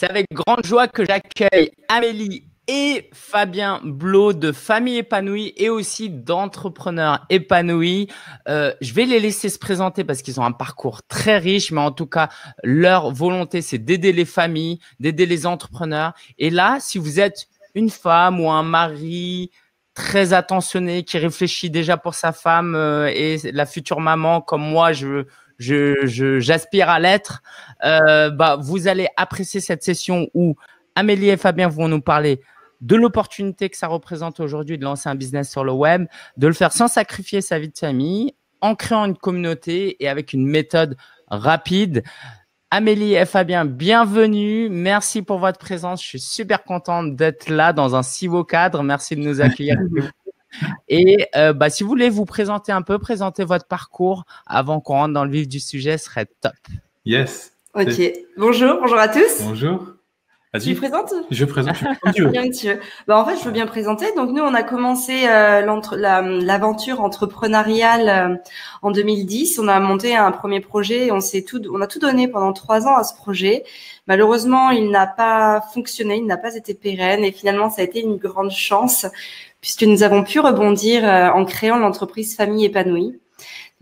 C'est avec grande joie que j'accueille Amélie et Fabien Blot de Famille Épanouie et aussi d'entrepreneurs épanouis. Je vais les laisser se présenter parce qu'ils ont un parcours très riche, mais en tout cas, leur volonté, c'est d'aider les familles, d'aider les entrepreneurs. Et là, si vous êtes une femme ou un mari très attentionné qui réfléchit déjà pour sa femme et la future maman comme moi, j'aspire à l'être, vous allez apprécier cette session où Amélie et Fabien vont nous parler de l'opportunité que ça représente aujourd'hui de lancer un business sur le web, de le faire sans sacrifier sa vie de famille, en créant une communauté et avec une méthode rapide. Amélie et Fabien, bienvenue. Merci pour votre présence. Je suis super contente d'être là dans un si beau cadre. Merci de nous accueillir. Et si vous voulez vous présenter un peu, présenter votre parcours avant qu'on rentre dans le vif du sujet, ce serait top. Yes. Ok. Bonjour à tous. Bonjour. Tu me présentes ? Je présente. En fait, je veux bien présenter. Donc, nous, on a commencé l'aventure entrepreneuriale en 2010. On a monté un premier projet. On a tout donné pendant 3 ans à ce projet. Malheureusement, il n'a pas fonctionné. Il n'a pas été pérenne. Et finalement, ça a été une grande chance puisque nous avons pu rebondir en créant l'entreprise Famille Épanouie.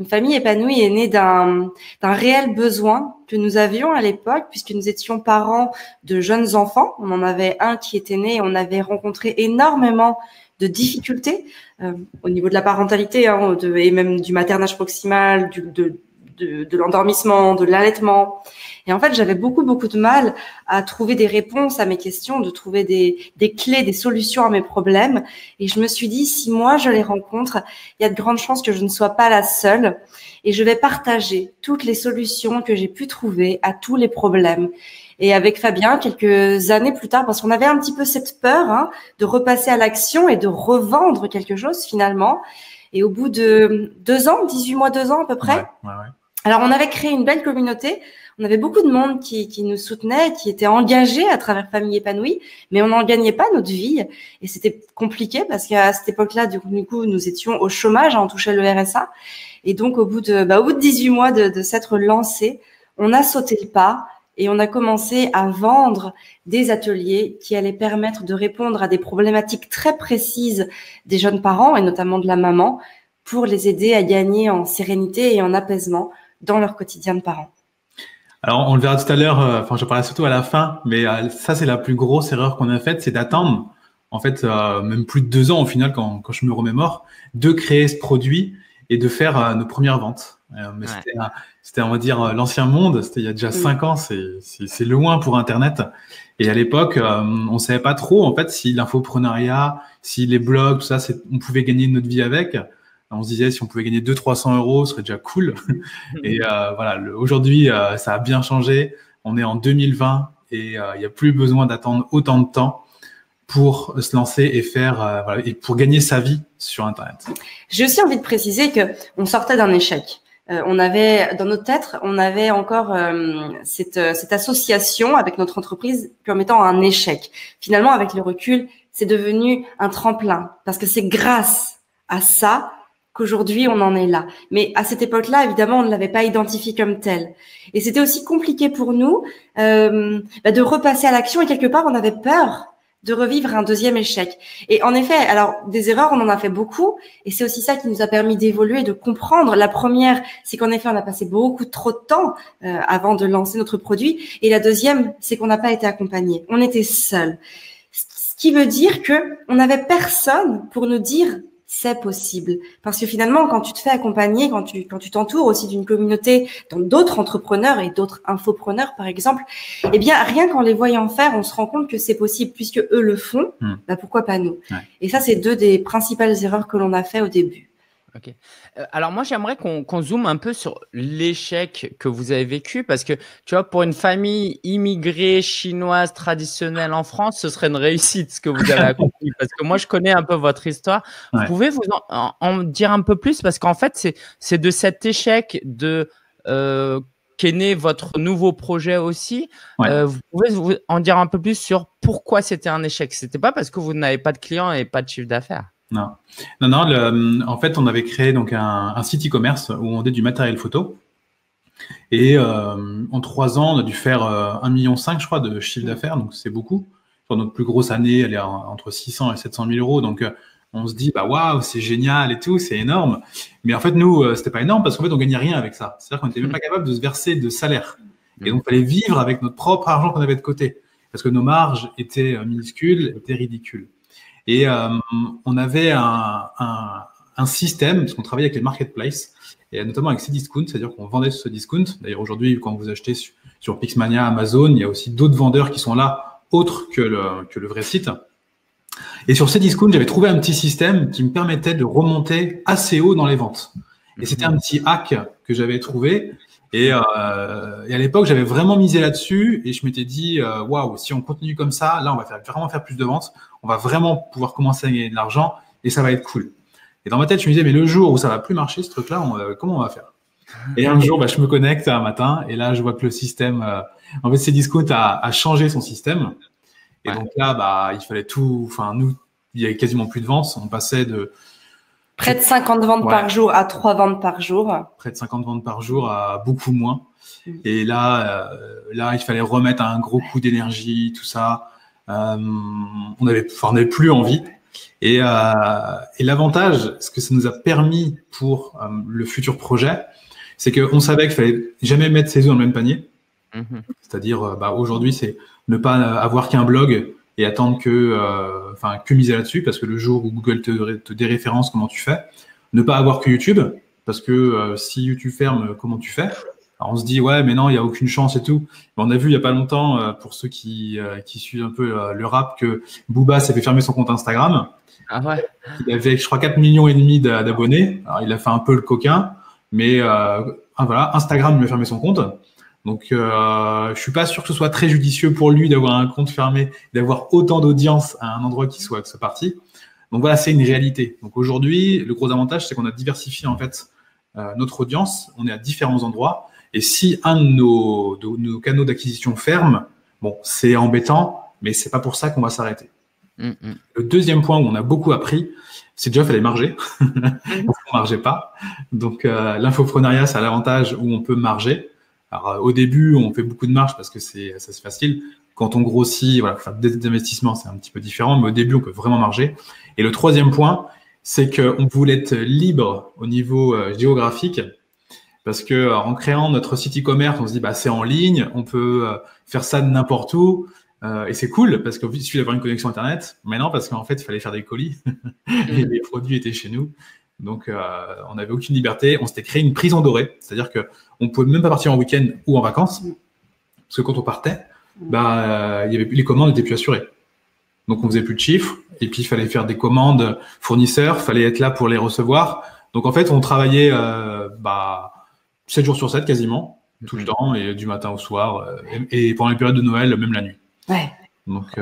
Une famille épanouie est née d'un réel besoin que nous avions à l'époque, puisque nous étions parents de jeunes enfants. On en avait un qui était né et on avait rencontré énormément de difficultés au niveau de la parentalité et même du maternage proximal, de l'endormissement, de l'allaitement. Et en fait, j'avais beaucoup de mal à trouver des réponses à mes questions, de trouver des clés, des solutions à mes problèmes. Et je me suis dit, si moi, je les rencontre, il y a de grandes chances que je ne sois pas la seule. Et je vais partager toutes les solutions que j'ai pu trouver à tous les problèmes. Et avec Fabien, quelques années plus tard, parce qu'on avait un petit peu cette peur de repasser à l'action et de revendre quelque chose finalement. Et au bout de 18 mois à peu près, ouais. Alors, on avait créé une belle communauté. On avait beaucoup de monde qui nous soutenait, qui était engagé à travers Famille Épanouie, mais on n'en gagnait pas notre vie. Et c'était compliqué parce qu'à cette époque-là, du coup, nous étions au chômage, on touchait le RSA. Et donc, au bout de 18 mois de s'être lancé, on a sauté le pas et on a commencé à vendre des ateliers qui allaient permettre de répondre à des problématiques très précises des jeunes parents et notamment de la maman pour les aider à gagner en sérénité et en apaisement dans leur quotidien de parents. Alors, on le verra tout à l'heure, je parlais surtout à la fin, mais ça, c'est la plus grosse erreur qu'on a faite, c'est d'attendre, en fait, même plus de 2 ans au final, quand je me remémore, de créer ce produit et de faire nos premières ventes. C'était, on va dire, l'ancien monde, c'était il y a déjà 5 ans, c'est loin pour Internet. Et à l'époque, on ne savait pas trop, en fait, si l'infoprenariat, si les blogs, tout ça, on pouvait gagner notre vie avec. On se disait, si on pouvait gagner 200-300 euros, ce serait déjà cool. Et aujourd'hui, ça a bien changé. On est en 2020 et il n'y a plus besoin d'attendre autant de temps pour se lancer et faire et pour gagner sa vie sur Internet. J'ai aussi envie de préciser qu'on sortait d'un échec. On avait dans notre tête, on avait encore cette association avec notre entreprise comme étant un échec. Finalement, avec le recul, c'est devenu un tremplin parce que c'est grâce à ça qu'aujourd'hui, on en est là. Mais à cette époque-là, évidemment, on ne l'avait pas identifié comme tel. Et c'était aussi compliqué pour nous de repasser à l'action. Et quelque part, on avait peur de revivre un deuxième échec. Et en effet, alors des erreurs, on en a fait beaucoup. Et c'est aussi ça qui nous a permis d'évoluer, de comprendre. La première, c'est qu'en effet, on a passé beaucoup trop de temps avant de lancer notre produit. Et la deuxième, c'est qu'on n'a pas été accompagné. On était seul. Ce qui veut dire que on n'avait personne pour nous dire c'est possible. Parce que finalement, quand tu te fais accompagner, quand tu t'entoures aussi d'une communauté, dans d'autres entrepreneurs et d'autres infopreneurs, par exemple, eh bien, rien qu'en les voyant faire, on se rend compte que c'est possible. Puisque eux le font, pourquoi pas nous? Et ça, c'est 2 des principales erreurs que l'on a fait au début. Ok. Alors, moi, j'aimerais qu'on zoome un peu sur l'échec que vous avez vécu. Parce que, tu vois, pour une famille immigrée chinoise traditionnelle en France, ce serait une réussite ce que vous avez accompli. Parce que moi, je connais un peu votre histoire. Ouais. Vous pouvez vous en dire un peu plus? Parce qu'en fait, c'est de cet échec qu'est né votre nouveau projet aussi. Ouais. Vous pouvez vous en dire un peu plus sur pourquoi c'était un échec? Ce n'était pas parce que vous n'avez pas de clients et pas de chiffre d'affaires. Non. En fait, on avait créé donc un site e-commerce où on vendait du matériel photo. Et en 3 ans, on a dû faire 1,5 million, je crois, de chiffre d'affaires. Donc, c'est beaucoup. Sur notre plus grosse année, elle est entre 600 et 700 000 euros. Donc, on se dit, bah waouh, c'est génial et tout, c'est énorme. Mais en fait, nous, c'était pas énorme parce qu'en fait, on gagnait rien avec ça. C'est-à-dire qu'on n'était même pas capable de se verser de salaire. Et donc, il fallait vivre avec notre propre argent qu'on avait de côté parce que nos marges étaient minuscules, étaient ridicules. Et on avait un système, parce qu'on travaillait avec les marketplaces, et notamment avec Cdiscount, c'est-à-dire qu'on vendait sur Cdiscount. D'ailleurs, aujourd'hui, quand vous achetez sur Pixmania, Amazon, il y a aussi d'autres vendeurs qui sont là, autres que le vrai site. Et sur Cdiscount, j'avais trouvé un petit système qui me permettait de remonter assez haut dans les ventes. Et c'était un petit hack que j'avais trouvé. Et à l'époque, j'avais vraiment misé là-dessus et je m'étais dit, waouh, si on continue comme ça, là, on va vraiment faire plus de ventes. On va vraiment pouvoir commencer à gagner de l'argent et ça va être cool. Et dans ma tête, je me disais, mais le jour où ça va plus marcher, ce truc-là, comment on va faire? Et un jour, bah, je me connecte un matin et là, je vois que le système… en fait, Cdiscount a changé son système. Et donc là, bah, il fallait tout… Enfin, nous, il n'y avait quasiment plus de ventes. On passait de… Près de 50 ventes par jour à 3 ventes par jour. Près de 50 ventes par jour à beaucoup moins. Et là, il fallait remettre un gros coup d'énergie, tout ça. On n'avait plus envie. Et l'avantage, ce que ça nous a permis pour le futur projet, c'est qu'on savait qu'il fallait jamais mettre ses œufs dans le même panier. C'est-à-dire, bah, aujourd'hui, c'est ne pas avoir qu'un blog et attendre que miser là-dessus, parce que le jour où Google te déréférence, comment tu fais? Ne pas avoir que YouTube, parce que si YouTube ferme, comment tu fais? Alors, on se dit, ouais, mais non, il n'y a aucune chance et tout. Mais on a vu il n'y a pas longtemps, pour ceux qui suivent un peu le rap, que Booba s'est fait fermer son compte Instagram. Ah ouais. Il avait, je crois, 4,5 millions d'abonnés. Alors, il a fait un peu le coquin, mais voilà, Instagram lui a fermé son compte. Donc, je suis pas sûr que ce soit très judicieux pour lui d'avoir un compte fermé, d'avoir autant d'audience à un endroit qui soit parti. Donc voilà, c'est une réalité. Donc aujourd'hui, le gros avantage, c'est qu'on a diversifié en fait notre audience. On est à différents endroits. Et si un de nos canaux d'acquisition ferme, bon, c'est embêtant, mais c'est pas pour ça qu'on va s'arrêter. Le deuxième point où on a beaucoup appris, c'est déjà qu'il fallait marger. On margeait pas. Donc l'infoprenariat, ça a l'avantage où on peut marger. Alors, au début, on fait beaucoup de marge parce que c'est facile. Quand on grossit, voilà, faire des investissements, c'est un petit peu différent, mais au début, on peut vraiment marger. Et le troisième point, c'est qu'on voulait être libre au niveau géographique parce que en créant notre site e-commerce, on se dit, bah, c'est en ligne, on peut faire ça de n'importe où. Et c'est cool parce qu'il suffit d'avoir une connexion Internet. Mais non, parce qu'en fait, il fallait faire des colis et les produits étaient chez nous. Donc, on n'avait aucune liberté. On s'était créé une prison dorée. C'est-à-dire qu'on ne pouvait même pas partir en week-end ou en vacances. Parce que quand on partait, bah, les commandes n'étaient plus assurées. Donc, on faisait plus de chiffres. Et puis, il fallait faire des commandes fournisseurs. Il fallait être là pour les recevoir. Donc, en fait, on travaillait 7 jours sur 7 quasiment, tout le temps, et du matin au soir. Et pendant les périodes de Noël, même la nuit. Ouais. Donc,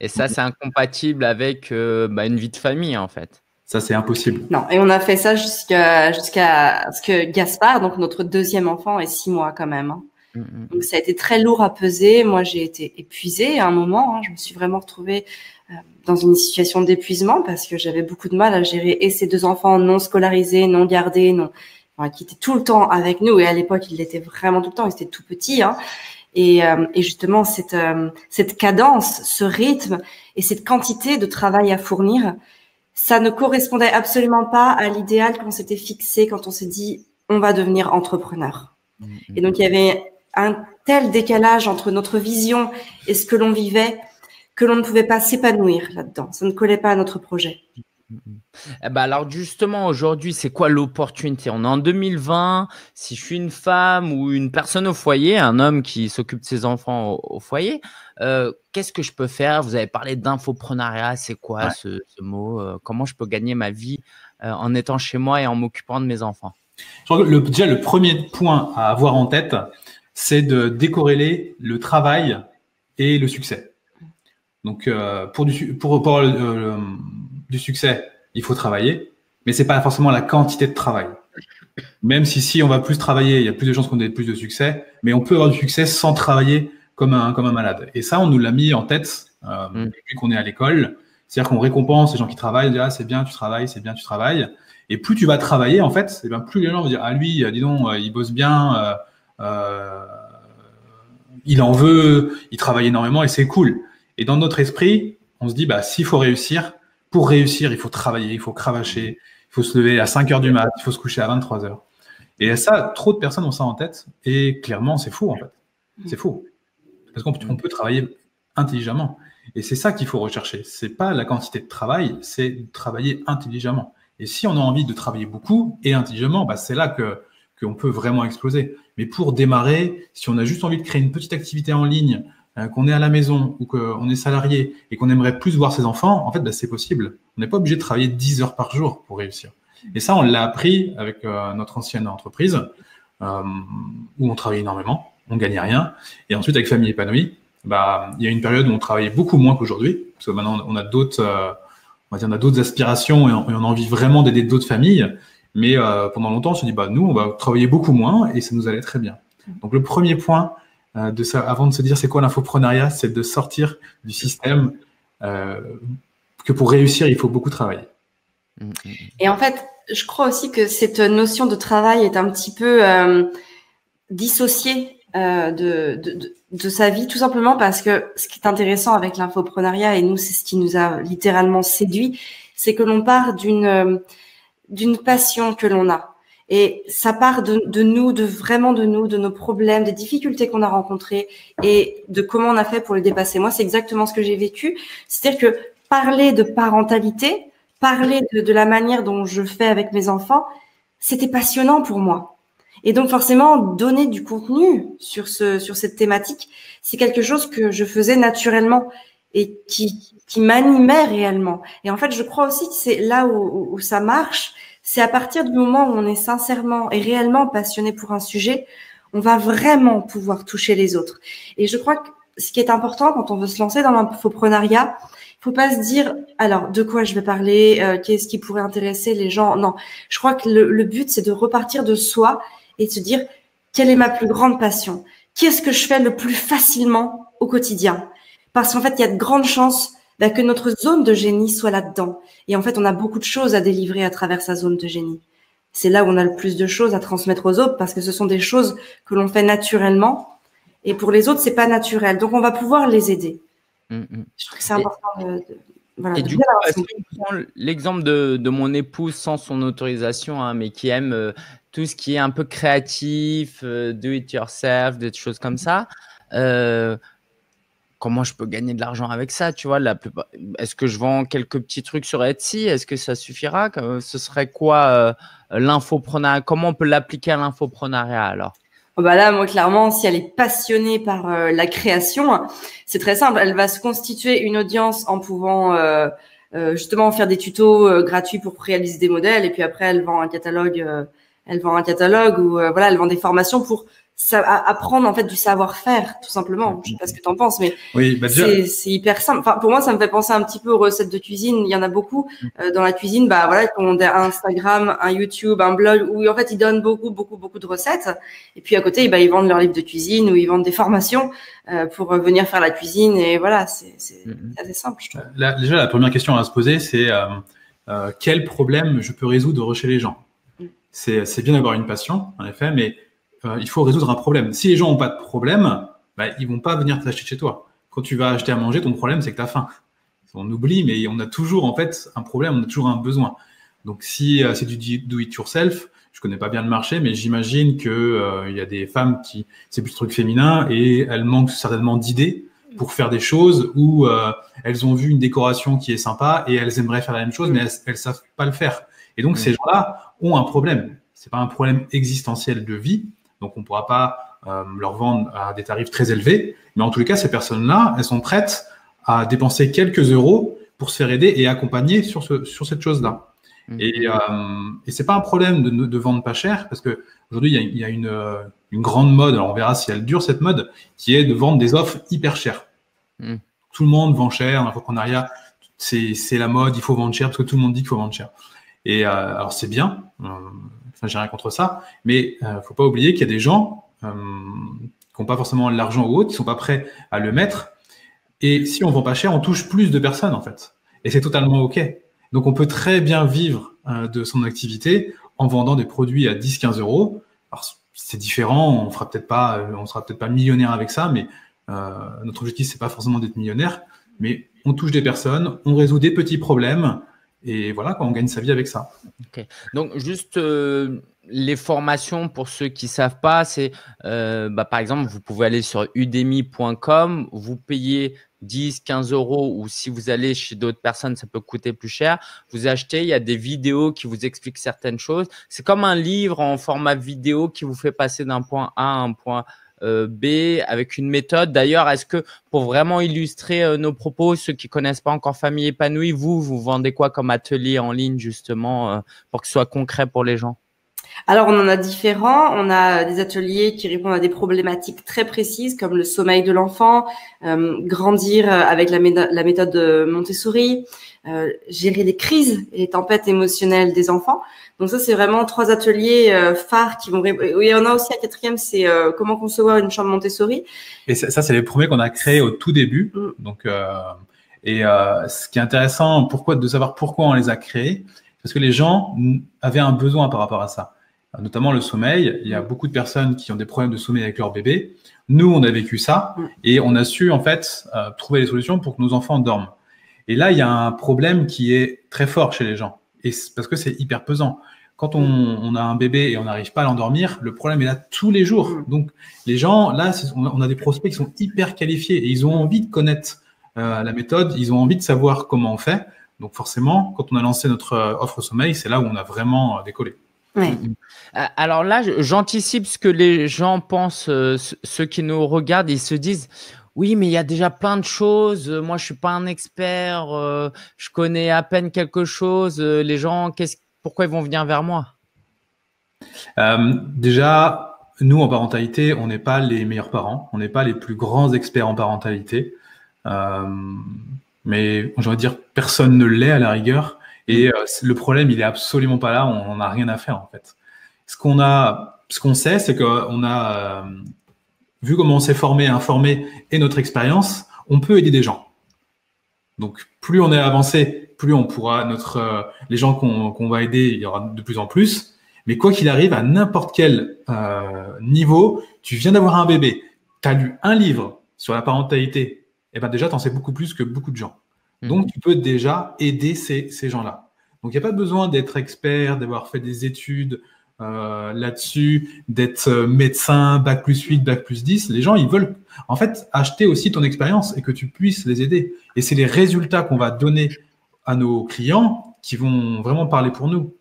et ça, c'est incompatible avec une vie de famille, en fait. Ça, c'est impossible. Non, et on a fait ça jusqu'à ce que Gaspard, donc notre deuxième enfant, ait 6 mois quand même. Hein. Donc, ça a été très lourd à peser. Moi, j'ai été épuisée à un moment. Hein. Je me suis vraiment retrouvée dans une situation d'épuisement parce que j'avais beaucoup de mal à gérer et ces 2 enfants non scolarisés, non gardés, qui étaient tout le temps avec nous. Et à l'époque, ils l'étaient vraiment tout le temps. Ils étaient tout petits. Hein. Et justement, cette cadence, ce rythme et cette quantité de travail à fournir, ça ne correspondait absolument pas à l'idéal qu'on s'était fixé quand on s'est dit « on va devenir entrepreneur ». Et donc, il y avait un tel décalage entre notre vision et ce que l'on vivait que l'on ne pouvait pas s'épanouir là-dedans. Ça ne collait pas à notre projet. Eh ben alors justement, aujourd'hui, c'est quoi l'opportunité? On est en 2020. Si je suis une femme ou une personne au foyer, un homme qui s'occupe de ses enfants au foyer… qu'est-ce que je peux faire? Vous avez parlé d'infoprenariat, c'est quoi ce mot? Comment je peux gagner ma vie en étant chez moi et en m'occupant de mes enfants? Je crois que déjà, le premier point à avoir en tête, c'est de décorréler le travail et le succès. Donc, pour du succès, il faut travailler, mais ce n'est pas forcément la quantité de travail. Même si on va plus travailler, il y a plus de chances qu'on ait plus de succès, mais on peut avoir du succès sans travailler comme un malade. Et ça, on nous l'a mis en tête depuis qu'on est à l'école. C'est-à-dire qu'on récompense les gens qui travaillent, ah, c'est bien, tu travailles, c'est bien, tu travailles. Et plus tu vas travailler, en fait, et bien, plus les gens vont dire, ah, lui, dis donc, il bosse bien, il en veut, il travaille énormément et c'est cool. Et dans notre esprit, on se dit, bah, s'il faut réussir, pour réussir, il faut travailler, il faut cravacher, il faut se lever à 5 heures du mat, il faut se coucher à 23 heures. Et ça, trop de personnes ont ça en tête. Et clairement, c'est faux, en fait. C'est faux. Parce qu'on peut travailler intelligemment. Et c'est ça qu'il faut rechercher. Ce n'est pas la quantité de travail, c'est de travailler intelligemment. Et si on a envie de travailler beaucoup et intelligemment, bah, c'est là qu'on peut vraiment exploser. Mais pour démarrer, si on a juste envie de créer une petite activité en ligne, qu'on est à la maison ou qu'on est salarié et qu'on aimerait plus voir ses enfants, en fait, bah, c'est possible. On n'est pas obligé de travailler 10 heures par jour pour réussir. Et ça, on l'a appris avec notre ancienne entreprise où on travaillait énormément, on ne gagnait rien. Et ensuite, avec Famille Épanouie, bah, il y a une période où on travaillait beaucoup moins qu'aujourd'hui parce que maintenant, on a d'autres aspirations et on a envie vraiment d'aider d'autres familles. Mais pendant longtemps, on se dit, bah, nous, on va travailler beaucoup moins et ça nous allait très bien. Donc, le premier point, avant de se dire c'est quoi l'infoprenariat, c'est de sortir du système que pour réussir, il faut beaucoup travailler. Et en fait, je crois aussi que cette notion de travail est un petit peu dissociée de sa vie, tout simplement parce que ce qui est intéressant avec l'infoprenariat, et nous, c'est ce qui nous a littéralement séduit, c'est que l'on part d'une passion que l'on a. Et ça part de nous, de nos problèmes, des difficultés qu'on a rencontrées et de comment on a fait pour les dépasser. Moi, c'est exactement ce que j'ai vécu. C'est-à-dire que parler de parentalité, parler de la manière dont je fais avec mes enfants, c'était passionnant pour moi. Et donc, forcément, donner du contenu sur cette thématique, c'est quelque chose que je faisais naturellement et qui m'animait réellement. Et en fait, je crois aussi que c'est là où ça marche. C'est à partir du moment où on est sincèrement et réellement passionné pour un sujet, on va vraiment pouvoir toucher les autres. Et je crois que ce qui est important quand on veut se lancer dans l'infoprenariat, il faut pas se dire « alors, de quoi je vais parler qu'est-ce qui pourrait intéresser les gens ?» Non, je crois que le but, c'est de repartir de soi et de se dire « quelle est ma plus grande passion ? Qu'est-ce que je fais le plus facilement au quotidien ?» Parce qu'en fait, il y a de grandes chances que notre zone de génie soit là-dedans. Et en fait, on a beaucoup de choses à délivrer à travers sa zone de génie. C'est là où on a le plus de choses à transmettre aux autres parce que ce sont des choses que l'on fait naturellement et pour les autres, c'est pas naturel. Donc, on va pouvoir les aider. Je trouve que c'est important L'exemple de mon épouse sans son autorisation, hein, mais qui aime tout ce qui est un peu créatif, do it yourself, des choses comme ça. Comment je peux gagner de l'argent avec ça, tu vois, est-ce que je vends quelques petits trucs sur Etsy? Est-ce que ça suffira? Ce serait quoi l'infoprenariat? Comment on peut l'appliquer à l'infoprenariat alors? Bah là, moi, clairement, si elle est passionnée par la création, c'est très simple. Elle va se constituer une audience en pouvant justement faire des tutos gratuits pour réaliser des modèles. Et puis après, elle vend un catalogue, ou voilà, elle vend des formations pour apprendre en fait du savoir-faire, tout simplement. Je sais pas ce que tu en penses, mais oui, bah c'est hyper simple. Enfin, pour moi, ça me fait penser un petit peu aux recettes de cuisine. Il y en a beaucoup dans la cuisine. Bah voilà, on a un Instagram, un YouTube, un blog où en fait ils donnent beaucoup de recettes. Et puis à côté, bah, ils vendent leurs livres de cuisine ou ils vendent des formations pour venir faire la cuisine. Et voilà, c'est assez simple. Je trouve. Là, déjà, la première question à se poser, c'est quel problème je peux résoudre chez les gens. C'est bien d'avoir une passion, en effet, mais il faut résoudre un problème. Si les gens n'ont pas de problème, bah, ils ne vont pas venir t'acheter chez toi. Quand tu vas acheter à manger, ton problème, c'est que tu as faim. On oublie, mais on a toujours en fait un problème, on a toujours un besoin. Donc, si c'est du do it yourself, je ne connais pas bien le marché, mais j'imagine qu'il y a des femmes qui… C'est plus le truc féminin et elles manquent certainement d'idées pour faire des choses où elles ont vu une décoration qui est sympa et elles aimeraient faire la même chose, mais elles ne savent pas le faire. Et donc, ces gens-là ont un problème. Ce n'est pas un problème existentiel de vie. Donc, on ne pourra pas leur vendre à des tarifs très élevés. Mais en tous les cas, ces personnes-là, elles sont prêtes à dépenser quelques euros pour se faire aider et accompagner sur cette chose-là. Et ce n'est pas un problème de vendre pas cher parce qu'aujourd'hui, il y a une grande mode, alors on verra si elle dure cette mode, qui est de vendre des offres hyper chères. Tout le monde vend cher. En entrepreneuriat, c'est la mode, il faut vendre cher parce que tout le monde dit qu'il faut vendre cher. Et alors, c'est bien. Enfin, j'ai rien contre ça, mais il ne faut pas oublier qu'il y a des gens qui n'ont pas forcément l'argent ou autre, qui ne sont pas prêts à le mettre. Et si on ne vend pas cher, on touche plus de personnes, en fait. Et c'est totalement OK. Donc, on peut très bien vivre de son activité en vendant des produits à 10-15 euros. Alors, c'est différent, on fera peut-être pas, on sera peut-être pas millionnaire avec ça, mais notre objectif, c'est pas forcément d'être millionnaire, mais on touche des personnes, on résout des petits problèmes, et voilà, quoi, on gagne sa vie avec ça. Okay. Donc, juste les formations, pour ceux qui ne savent pas, c'est par exemple, vous pouvez aller sur udemy.com, vous payez 10, 15 euros, ou si vous allez chez d'autres personnes, ça peut coûter plus cher. Vous achetez, il y a des vidéos qui vous expliquent certaines choses. C'est comme un livre en format vidéo qui vous fait passer d'un point A à un point B avec une méthode. D'ailleurs, est-ce que pour vraiment illustrer nos propos, ceux qui ne connaissent pas encore Famille Épanouie, vous vendez quoi comme atelier en ligne justement pour que ce soit concret pour les gens? Alors, on en a différents. On a des ateliers qui répondent à des problématiques très précises comme le sommeil de l'enfant, grandir avec la méthode de Montessori, gérer les crises et les tempêtes émotionnelles des enfants. Donc ça, c'est vraiment 3 ateliers phares qui vont… Oui, on a aussi un 4e, c'est comment concevoir une chambre Montessori. Et ça, c'est les premiers qu'on a créés au tout début. Mmh. Donc, ce qui est intéressant, de savoir pourquoi on les a créés, parce que les gens avaient un besoin par rapport à ça. Notamment le sommeil, il y a beaucoup de personnes qui ont des problèmes de sommeil avec leur bébé. Nous, on a vécu ça et on a su en fait trouver les solutions pour que nos enfants dorment. Et là, il y a un problème qui est très fort chez les gens et parce que c'est hyper pesant. Quand on a un bébé et on n'arrive pas à l'endormir, le problème est là tous les jours. Donc, les gens, là, on a des prospects qui sont hyper qualifiés et ils ont envie de connaître la méthode, ils ont envie de savoir comment on fait. Donc, forcément, quand on a lancé notre offre sommeil, c'est là où on a vraiment décollé. Ouais. Alors là, j'anticipe ce que les gens pensent, ceux qui nous regardent, ils se disent « Oui, mais il y a déjà plein de choses, moi je ne suis pas un expert, je connais à peine quelque chose, les gens, pourquoi ils vont venir vers moi ?» Déjà, nous en parentalité, on n'est pas les meilleurs parents, on n'est pas les plus grands experts en parentalité, mais j'ai envie de dire personne ne l'est à la rigueur. Et le problème, il est absolument pas là. On n'a rien à faire en fait. Ce qu'on sait, c'est qu'on a vu comment on s'est formé, informé et notre expérience, on peut aider des gens. Donc, plus on est avancé, plus on pourra les gens qu'on va aider, il y aura de plus en plus. Mais quoi qu'il arrive, à n'importe quel niveau, tu viens d'avoir un bébé, tu as lu un livre sur la parentalité, et ben déjà, tu en sais beaucoup plus que beaucoup de gens. Donc, tu peux déjà aider ces gens-là. Donc, il n'y a pas besoin d'être expert, d'avoir fait des études là-dessus, d'être médecin, bac plus 8, bac plus 10. Les gens, ils veulent en fait acheter aussi ton expérience et que tu puisses les aider. Et c'est les résultats qu'on va donner à nos clients qui vont vraiment parler pour nous.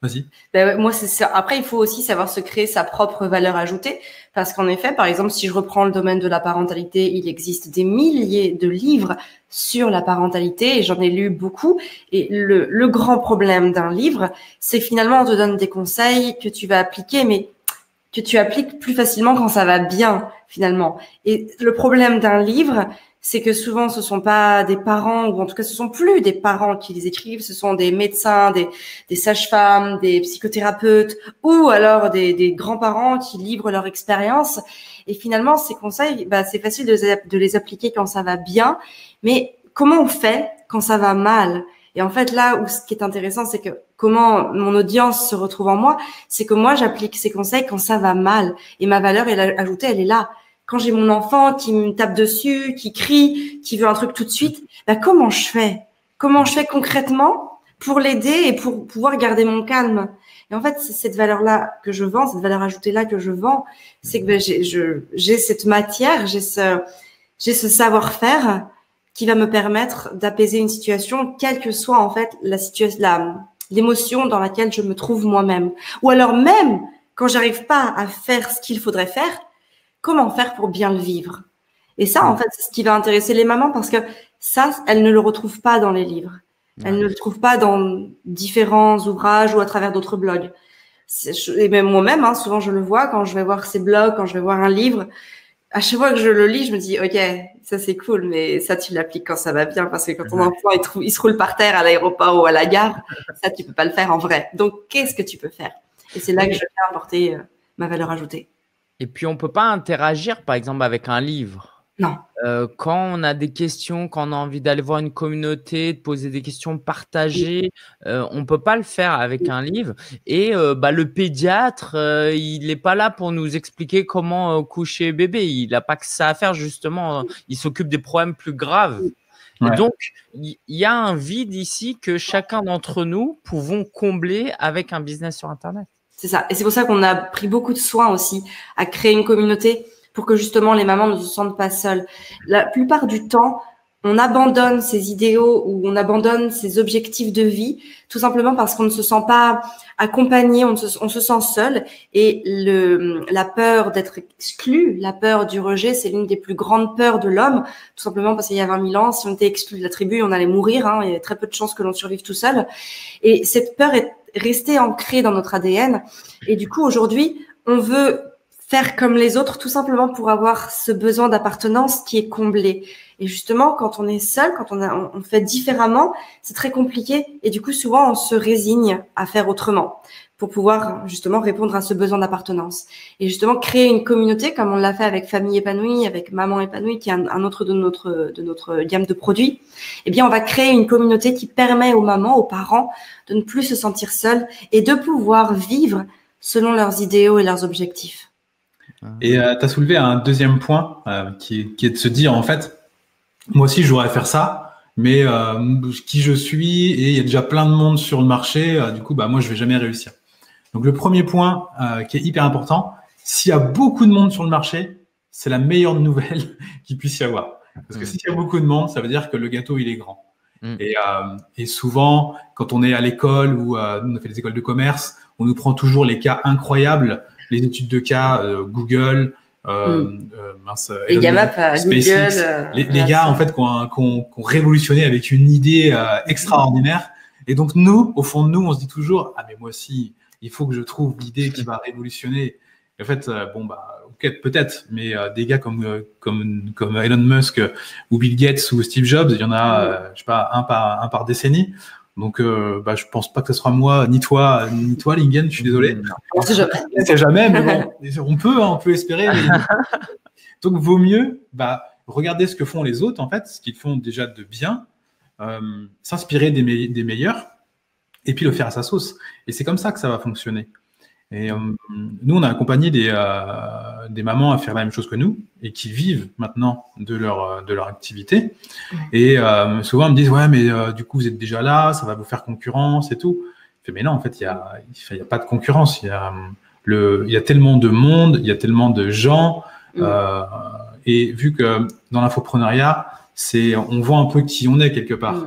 Vas-y. Ben ouais, moi, c'est ça. Après, il faut aussi savoir se créer sa propre valeur ajoutée parce qu'en effet, par exemple, si je reprends le domaine de la parentalité, il existe des milliers de livres sur la parentalité et j'en ai lu beaucoup. Et le grand problème d'un livre, c'est finalement, on te donne des conseils que tu vas appliquer, mais que tu appliques plus facilement quand ça va bien, finalement. Et le problème d'un livre, c'est que souvent, ce sont pas des parents, ou en tout cas, ce sont plus des parents qui les écrivent, ce sont des médecins, des sages-femmes, des psychothérapeutes, ou alors des grands-parents qui livrent leur expérience. Et finalement, ces conseils, bah, c'est facile de les appliquer quand ça va bien, mais comment on fait quand ça va mal? Et en fait, là où ce qui est intéressant, c'est que comment mon audience se retrouve en moi, c'est que moi, j'applique ces conseils quand ça va mal. Et ma valeur ajoutée, elle est là. Quand j'ai mon enfant qui me tape dessus, qui crie, qui veut un truc tout de suite, bah comment je fais? Comment je fais concrètement pour l'aider et pour pouvoir garder mon calme? Et en fait, c'est cette valeur-là que je vends, cette valeur ajoutée-là que je vends, c'est que bah, j'ai cette matière, j'ai ce savoir-faire qui va me permettre d'apaiser une situation, quelle que soit en fait l'émotion dans laquelle je me trouve moi-même. Ou alors même quand j'arrive pas à faire ce qu'il faudrait faire, comment faire pour bien le vivre? Et ça, en fait, c'est ce qui va intéresser les mamans parce que ça, elles ne le retrouvent pas dans les livres. Elles ne le trouvent pas dans différents ouvrages ou à travers d'autres blogs. Et même moi-même, hein, souvent, je le vois quand je vais voir ces blogs, quand je vais voir un livre. À chaque fois que je le lis, je me dis « Ok, ça, c'est cool, mais ça, tu l'appliques quand ça va bien parce que quand ton enfant, il se roule par terre à l'aéroport ou à la gare, ça, tu peux pas le faire en vrai. Donc, qu'est-ce que tu peux faire? Et c'est là que je vais apporter ma valeur ajoutée. Et puis, on ne peut pas interagir, par exemple, avec un livre. Non. Quand on a des questions, quand on a envie d'aller voir une communauté, de poser des questions partagées, on ne peut pas le faire avec un livre. Et le pédiatre, il n'est pas là pour nous expliquer comment coucher bébé. Il n'a pas que ça à faire, justement. Il s'occupe des problèmes plus graves. Ouais. Et donc, il y a un vide ici que chacun d'entre nous pouvons combler avec un business sur Internet. C'est ça. Et c'est pour ça qu'on a pris beaucoup de soin aussi à créer une communauté pour que justement les mamans ne se sentent pas seules. La plupart du temps, on abandonne ces idéaux ou on abandonne ces objectifs de vie tout simplement parce qu'on ne se sent pas accompagné, on se sent seul. Et la peur d'être exclu, la peur du rejet, c'est l'une des plus grandes peurs de l'homme, tout simplement parce qu'il y a 20 000 ans, si on était exclu de la tribu, on allait mourir. Il y avait très peu de chances que l'on survive tout seul. Et cette peur est restée ancrée dans notre ADN. Et du coup, aujourd'hui, on veut faire comme les autres, tout simplement pour avoir ce besoin d'appartenance qui est comblé. Et justement, quand on est seul, quand on fait différemment, c'est très compliqué. Et du coup, souvent, on se résigne à faire autrement pour pouvoir justement répondre à ce besoin d'appartenance. Et justement, créer une communauté, comme on l'a fait avec Famille Épanouie, avec Maman Épanouie, qui est un autre de notre gamme de produits, eh bien, on va créer une communauté qui permet aux mamans, aux parents, de ne plus se sentir seuls et de pouvoir vivre selon leurs idéaux et leurs objectifs. Et tu as soulevé un deuxième point qui est de se dire, en fait, moi aussi, je voudrais faire ça, mais qui je suis et il y a déjà plein de monde sur le marché, du coup, moi, je vais jamais réussir. Donc, le premier point qui est hyper important, s'il y a beaucoup de monde sur le marché, c'est la meilleure nouvelle qu'il puisse y avoir. Parce que s'il y a beaucoup de monde, ça veut dire que le gâteau, il est grand. Et souvent, quand on est à l'école ou on a fait des écoles de commerce, on nous prend toujours les cas incroyables, les études de cas, Google, les gars en fait qu'on révolutionné avec une idée extraordinaire. Et donc nous, au fond de nous, on se dit toujours ah mais moi aussi, il faut que je trouve l'idée qui va révolutionner. Et en fait, ok, peut-être, mais des gars comme Elon Musk ou Bill Gates ou Steve Jobs, il y en a, je sais pas, un par décennie. Donc, je pense pas que ce sera moi, ni toi, Ling-En, je suis désolé. On ne sait jamais, mais bon, on peut espérer. Mais... Donc, vaut mieux regarder ce que font les autres, en fait, ce qu'ils font déjà de bien, s'inspirer des meilleurs, et puis le faire à sa sauce. Et c'est comme ça que ça va fonctionner. Et nous, on a accompagné des mamans à faire la même chose que nous et qui vivent maintenant de leur activité. Et souvent, elles me disent « Ouais, mais du coup, vous êtes déjà là, ça va vous faire concurrence et tout. » Je fais « Mais non, en fait, il y a pas de concurrence. Il y a tellement de monde, il y a tellement de gens. Et vu que dans l'infoprenariat, on voit un peu qui on est quelque part.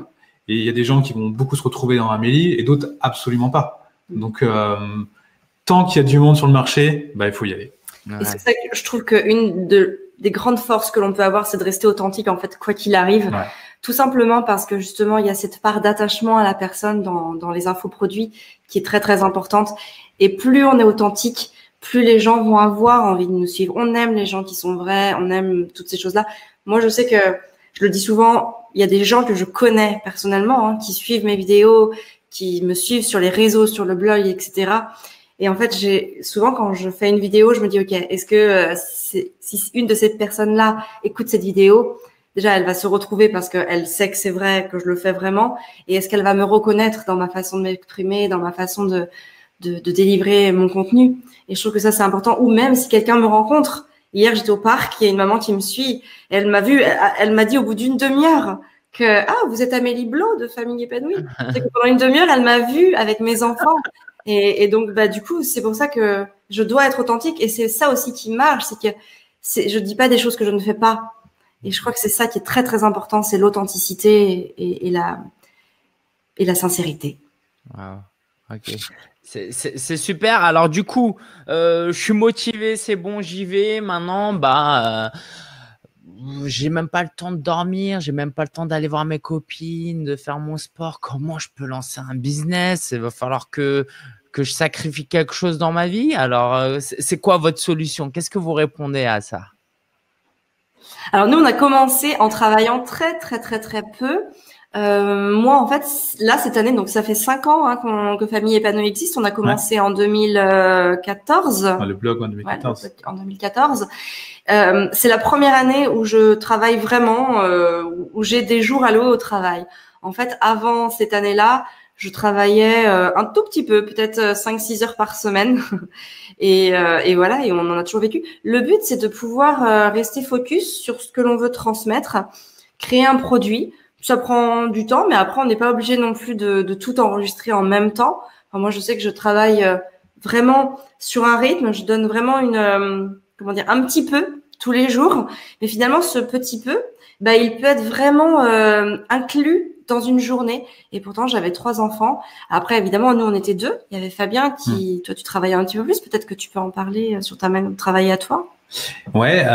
Et il y a des gens qui vont beaucoup se retrouver dans Amélie et d'autres absolument pas. Donc, tant qu'il y a du monde sur le marché, il faut y aller. Ouais. Et c'est ça que je trouve qu'une des grandes forces que l'on peut avoir, c'est de rester authentique, en fait, quoi qu'il arrive. Ouais. Tout simplement parce que, justement, il y a cette part d'attachement à la personne dans les infoproduits qui est très, très importante. Et plus on est authentique, plus les gens vont avoir envie de nous suivre. On aime les gens qui sont vrais, on aime toutes ces choses-là. Moi, je sais que, je le dis souvent, il y a des gens que je connais personnellement, qui suivent mes vidéos, qui me suivent sur les réseaux, sur le blog, etc. Et en fait, souvent, quand je fais une vidéo, je me dis, OK, est-ce que si une de ces personnes-là écoute cette vidéo, déjà, elle va se retrouver parce qu'elle sait que c'est vrai, que je le fais vraiment. Et est-ce qu'elle va me reconnaître dans ma façon de m'exprimer, dans ma façon de délivrer mon contenu? Et je trouve que ça, c'est important. Ou même si quelqu'un me rencontre. Hier, j'étais au parc, il y a une maman qui me suit. Et elle m'a vu, elle m'a dit au bout d'une demi-heure que « Ah, vous êtes Amélie Blot de Famille Épanouie ». Pendant une demi-heure, elle m'a vue avec mes enfants. Et donc, du coup, c'est pour ça que je dois être authentique. Et c'est ça aussi qui marche, c'est que je dis pas des choses que je ne fais pas. Et je crois que c'est ça qui est très, très important, c'est l'authenticité et la sincérité. Wow. OK. C'est super. Alors, du coup, je suis motivé, c'est bon, j'y vais. Maintenant, j'ai même pas le temps de dormir, j'ai même pas le temps d'aller voir mes copines, de faire mon sport. Comment je peux lancer un business? Il va falloir que je sacrifie quelque chose dans ma vie. Alors, c'est quoi votre solution? Qu'est-ce que vous répondez à ça? Alors, nous, on a commencé en travaillant très, très, très, très peu. Moi, en fait, là, cette année, donc ça fait 5 ans hein, que Famille Épanouie existe. On a commencé en 2014. Enfin, le blog en 2014. Ouais, le blog en 2014. C'est la première année où je travaille vraiment, où j'ai des jours alloués au travail. En fait, avant cette année-là, je travaillais un tout petit peu, peut-être 5-6 heures par semaine. Et voilà, et on en a toujours vécu. Le but, c'est de pouvoir rester focus sur ce que l'on veut transmettre, créer un produit. Ça prend du temps, mais après, on n'est pas obligé non plus de tout enregistrer en même temps. Enfin, moi, je sais que je travaille vraiment sur un rythme. Je donne vraiment une, comment dire, un petit peu tous les jours. Mais finalement, ce petit peu, bah, il peut être vraiment inclus dans une journée. Et pourtant, j'avais 3 enfants. Après, évidemment, nous, on était 2. Il y avait Fabien qui… Toi, tu travaillais un petit peu plus. Peut-être que tu peux en parler sur ta manière de travailler à toi. Ouais.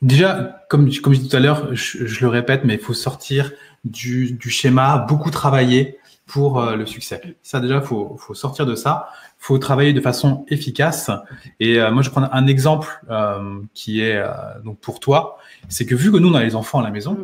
Déjà, comme je disais tout à l'heure, je le répète, mais il faut sortir du schéma, beaucoup travailler pour le succès. Ça, déjà, faut sortir de ça. Faut travailler de façon efficace. Et moi, je prends un exemple qui est donc pour toi. C'est que vu que nous, on a les enfants à la maison,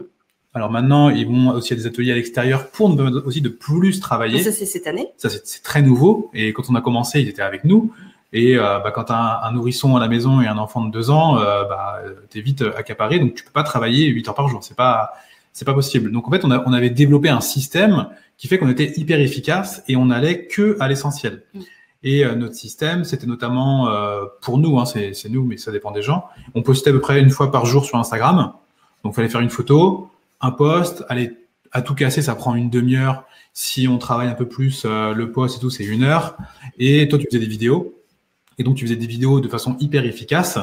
alors maintenant, ils vont aussi à des ateliers à l'extérieur pour nous permettre aussi de plus travailler. Et ça, c'est cette année. Ça, c'est très nouveau. Et quand on a commencé, ils étaient avec nous. Et bah, quand tu as un nourrisson à la maison et un enfant de 2 ans, bah, tu es vite accaparé. Donc, tu peux pas travailler 8 heures par jour. C'est pas possible. Donc, en fait, on avait développé un système qui fait qu'on était hyper efficace et on allait que à l'essentiel. Et notre système, c'était notamment pour nous, hein, c'est nous, mais ça dépend des gens. On postait à peu près 1 fois par jour sur Instagram. Donc, il fallait faire une photo, un post, aller à tout casser, ça prend une demi-heure. Si on travaille un peu plus le post et tout, c'est 1 heure. Et toi, tu faisais des vidéos. Et donc, tu faisais des vidéos de façon hyper efficace.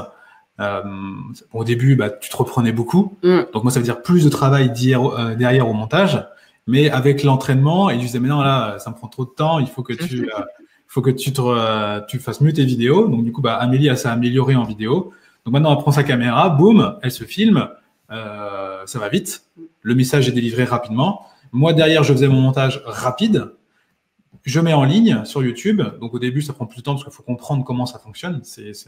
Au début, bah, tu te reprenais beaucoup. Donc, moi, ça veut dire plus de travail derrière au montage. Mais avec l'entraînement, et je disais, mais non, là, ça me prend trop de temps. Il faut que tu fasses mieux tes vidéos. Donc, du coup, bah, Amélie, elle s'est améliorée en vidéo. Donc, maintenant, elle prend sa caméra. Boum, elle se filme. Ça va vite. Le message est délivré rapidement. Moi, derrière, je faisais mon montage rapide. Je mets en ligne sur YouTube. Donc, au début, ça prend plus de temps parce qu'il faut comprendre comment ça fonctionne. C'est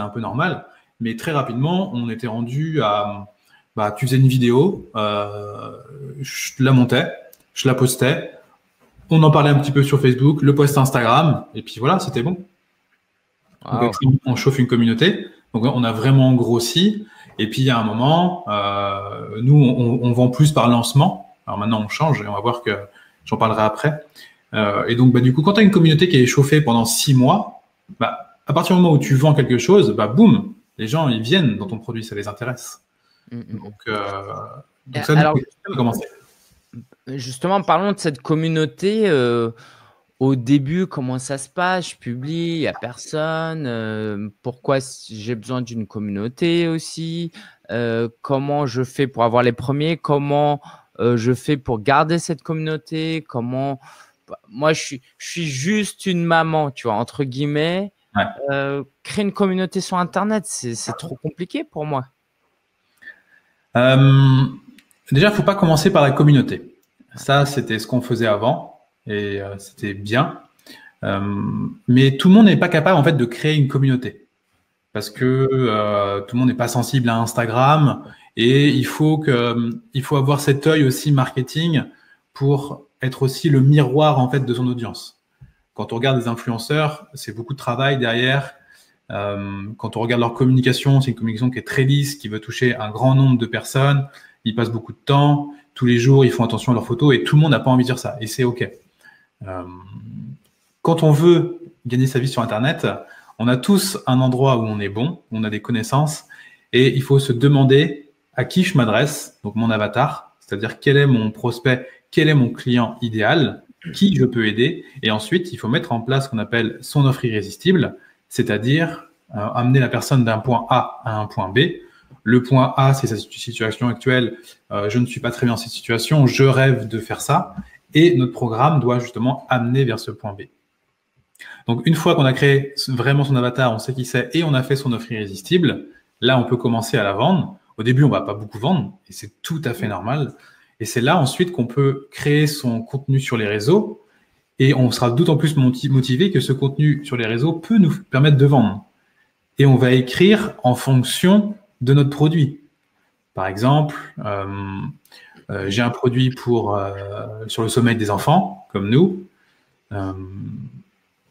un peu normal. Mais très rapidement, on était rendu à… Bah, tu faisais une vidéo, je la montais, je la postais. On en parlait un petit peu sur Facebook, le post Instagram. Et puis voilà, c'était bon. Wow. Donc, on chauffe une communauté. Donc, on a vraiment grossi. Et puis, il y a un moment, nous, on vend plus par lancement. Alors maintenant, on change et on va voir que j'en parlerai après. Et donc, bah, du coup, quand tu as une communauté qui est chauffée pendant 6 mois, bah, à partir du moment où tu vends quelque chose, bah, boum, les gens, ils viennent dans ton produit, ça les intéresse. Donc ça, alors, commencer. Justement, parlons de cette communauté. Au début, comment ça se passe? Je publie, il n'y a personne. Pourquoi j'ai besoin d'une communauté aussi? Comment je fais pour avoir les premiers? Comment je fais pour garder cette communauté? Comment… Moi, je suis juste une maman, tu vois, entre guillemets. Ouais. Créer une communauté sur Internet, c'est trop compliqué pour moi. Déjà, il ne faut pas commencer par la communauté. Ça, c'était ce qu'on faisait avant et c'était bien. Mais tout le monde n'est pas capable, en fait, de créer une communauté parce que tout le monde n'est pas sensible à Instagram et il faut avoir cet œil aussi marketing pour… être aussi le miroir en fait de son audience. Quand on regarde les influenceurs, c'est beaucoup de travail derrière. Quand on regarde leur communication, c'est une communication qui est très lisse, qui veut toucher un grand nombre de personnes. Ils passent beaucoup de temps. Tous les jours, ils font attention à leurs photos et tout le monde n'a pas envie de dire ça. Et c'est OK. Quand on veut gagner sa vie sur Internet, on a tous un endroit où on est bon, où on a des connaissances et il faut se demander à qui je m'adresse, donc mon avatar, c'est-à-dire quel est mon prospect, quel est mon client idéal, qui je peux aider. Et ensuite, il faut mettre en place ce qu'on appelle son offre irrésistible, c'est-à-dire amener la personne d'un point A à un point B. Le point A, c'est sa situation actuelle. Je ne suis pas très bien dans cette situation, je rêve de faire ça. Et notre programme doit justement amener vers ce point B. Donc, une fois qu'on a créé vraiment son avatar, on sait qui c'est et on a fait son offre irrésistible, là, on peut commencer à la vendre. Au début, on ne va pas beaucoup vendre et c'est tout à fait normal. Et c'est là ensuite qu'on peut créer son contenu sur les réseaux et on sera d'autant plus motivé que ce contenu sur les réseaux peut nous permettre de vendre. Et on va écrire en fonction de notre produit. Par exemple, J'ai un produit pour, sur le sommeil des enfants, comme nous.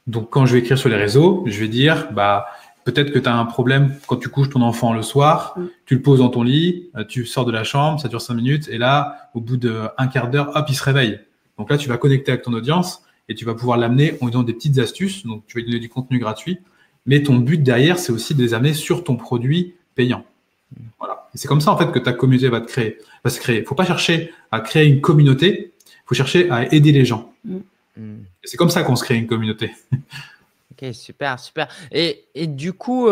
Donc, quand je vais écrire sur les réseaux, je vais dire, bah, peut-être que tu as un problème quand tu couches ton enfant le soir, tu le poses dans ton lit, tu sors de la chambre, ça dure 5 minutes, et là, au bout d'un quart d'heure, hop, il se réveille. Donc là, tu vas connecter avec ton audience et tu vas pouvoir l'amener en donnant des petites astuces. Donc, tu vas lui donner du contenu gratuit. Mais ton but derrière, c'est aussi de les amener sur ton produit payant. Voilà. Et c'est comme ça, en fait, que ta communauté va, se créer. Il ne faut pas chercher à créer une communauté, il faut chercher à aider les gens. Et c'est comme ça qu'on se crée une communauté. Ok, super, super. Et du coup,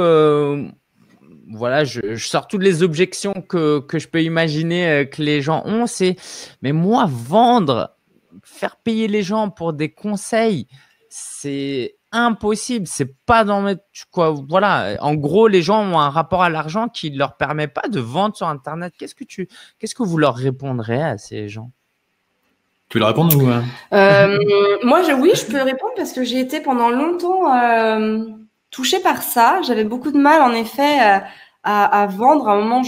voilà, je sors toutes les objections que je peux imaginer que les gens ont. C'est, mais moi, vendre, faire payer les gens pour des conseils, c'est impossible, c'est pas dans mes… Quoi, voilà, en gros, les gens ont un rapport à l'argent qui ne leur permet pas de vendre sur Internet. Qu'est-ce que vous leur répondrez à ces gens? Tu veux leur répondre ou… Moi, oui, je peux répondre parce que j'ai été pendant longtemps touchée par ça. J'avais beaucoup de mal, en effet, à vendre. À un moment,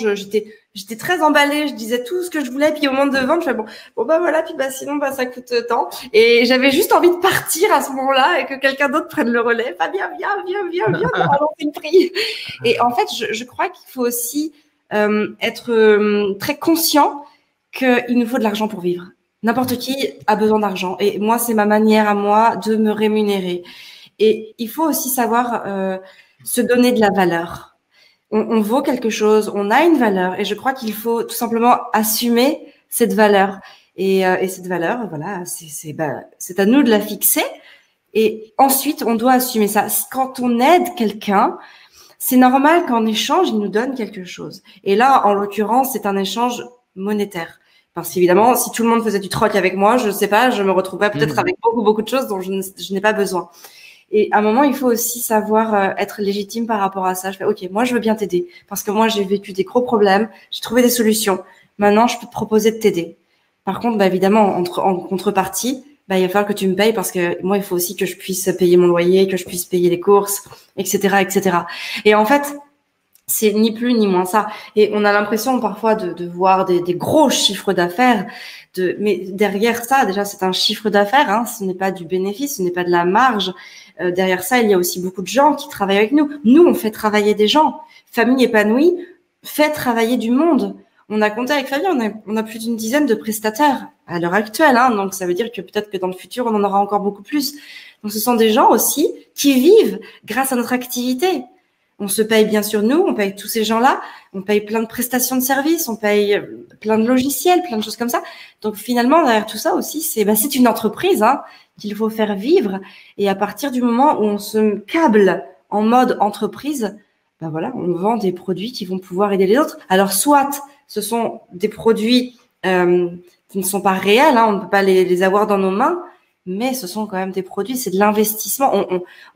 j'étais très emballée, je disais tout ce que je voulais, puis au moment de vendre, je fais bon bah voilà, puis bah sinon bah ça coûte tant. Et j'avais juste envie de partir à ce moment-là et que quelqu'un d'autre prenne le relais. Fabien, viens, on va lancer le prix. Et en fait, je crois qu'il faut aussi être très conscient qu'il nous faut de l'argent pour vivre. N'importe qui a besoin d'argent. Et moi, c'est ma manière à moi de me rémunérer. Et il faut aussi savoir se donner de la valeur. On vaut quelque chose, on a une valeur, et je crois qu'il faut tout simplement assumer cette valeur. Et cette valeur, voilà, c'est à nous de la fixer. Et ensuite, on doit assumer ça. Quand on aide quelqu'un, c'est normal qu'en échange, il nous donne quelque chose. Et là, en l'occurrence, c'est un échange monétaire. Parce qu'évidemment, si tout le monde faisait du troc avec moi, je ne sais pas, je me retrouverais peut-être avec beaucoup de choses dont je n'ai pas besoin. Et à un moment, il faut aussi savoir être légitime par rapport à ça. Je fais, OK, moi, je veux bien t'aider parce que moi, j'ai vécu des gros problèmes, j'ai trouvé des solutions. Maintenant, je peux te proposer de t'aider. Par contre, bah, évidemment, en contrepartie, bah, il va falloir que tu me payes parce que moi, il faut aussi que je puisse payer mon loyer, que je puisse payer les courses, etc., etc. Et en fait, c'est ni plus ni moins ça. Et on a l'impression parfois de voir des gros chiffres d'affaires. Mais derrière ça, déjà, c'est un chiffre d'affaires. Hein, ce n'est pas du bénéfice, ce n'est pas de la marge. Derrière ça, il y a aussi beaucoup de gens qui travaillent avec nous. Nous, on fait travailler des gens. Famille Épanouie fait travailler du monde. On a compté avec Fabien, on a plus d'une dizaine de prestataires à l'heure actuelle. Hein, donc, ça veut dire que peut-être que dans le futur, on en aura encore beaucoup plus. Donc, ce sont des gens aussi qui vivent grâce à notre activité. On se paye bien sûr nous, on paye tous ces gens-là, on paye plein de prestations de services, on paye plein de logiciels, plein de choses comme ça. Donc finalement, derrière tout ça aussi, c'est une entreprise hein, qu'il faut faire vivre. Et à partir du moment où on se câble en mode entreprise, ben voilà, on vend des produits qui vont pouvoir aider les autres. Alors soit ce sont des produits qui ne sont pas réels, hein, on ne peut pas les avoir dans nos mains, mais ce sont quand même des produits, c'est de l'investissement.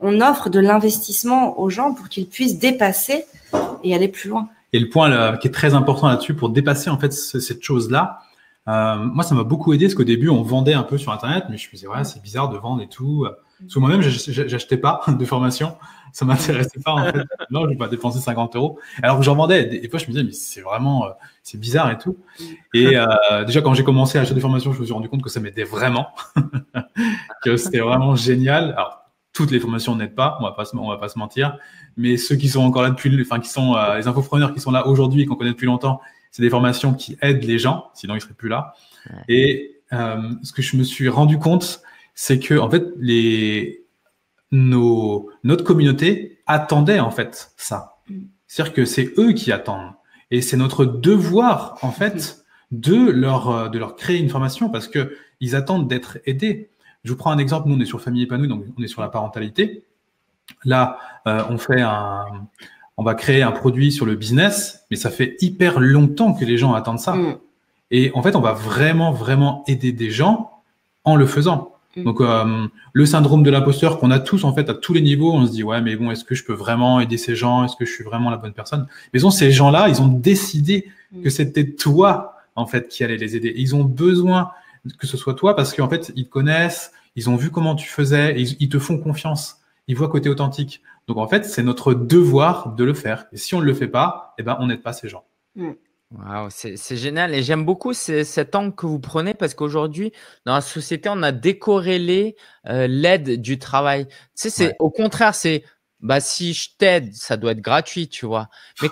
On offre de l'investissement aux gens pour qu'ils puissent dépasser et aller plus loin. Et le point qui est très important là-dessus pour dépasser en fait cette chose-là, moi ça m'a beaucoup aidé parce qu'au début on vendait un peu sur Internet, mais je me disais ouais c'est bizarre de vendre et tout. Parce que moi-même j'achetais pas de formation, ça m'intéressait pas en fait. Non, je vais pas dépenser 50 € alors que j'en vendais. Des fois je me disais mais c'est vraiment c'est bizarre et tout. Et déjà quand j'ai commencé à acheter des formations, je me suis rendu compte que ça m'aidait vraiment, que c'était vraiment génial. Alors toutes les formations n'aident pas, on va pas se mentir, mais ceux qui sont encore là depuis, enfin qui sont les infopreneurs qui sont là aujourd'hui et qu'on connaît depuis longtemps, c'est des formations qui aident les gens, sinon ils seraient plus là. Et ce que je me suis rendu compte, c'est que en fait notre communauté attendait en fait ça. C'est-à-dire que c'est eux qui attendent et c'est notre devoir en fait de leur créer une formation parce que ils attendent d'être aidés. Je vous prends un exemple, nous on est sur Famille Épanouie, donc on est sur la parentalité. Là, on va créer un produit sur le business, mais ça fait hyper longtemps que les gens attendent ça. Et en fait, on va vraiment vraiment aider des gens en le faisant. Donc, le syndrome de l'imposteur qu'on a tous, en fait, à tous les niveaux, on se dit, ouais, mais bon, est-ce que je peux vraiment aider ces gens? Est-ce que je suis vraiment la bonne personne? Mais bon, ces gens-là, ils ont décidé que c'était toi, en fait, qui allais les aider. Et ils ont besoin que ce soit toi parce qu'en fait, ils te connaissent, ils ont vu comment tu faisais, et ils te font confiance. Ils voient que tu es authentique. Donc, en fait, c'est notre devoir de le faire. Et si on ne le fait pas, eh ben, on n'aide pas ces gens. Wow, c'est génial et j'aime beaucoup cet angle que vous prenez parce qu'aujourd'hui, dans la société, on a décorrélé l'aide du travail. Tu sais, c'est au contraire, c'est bah, si je t'aide, ça doit être gratuit, tu vois. Mais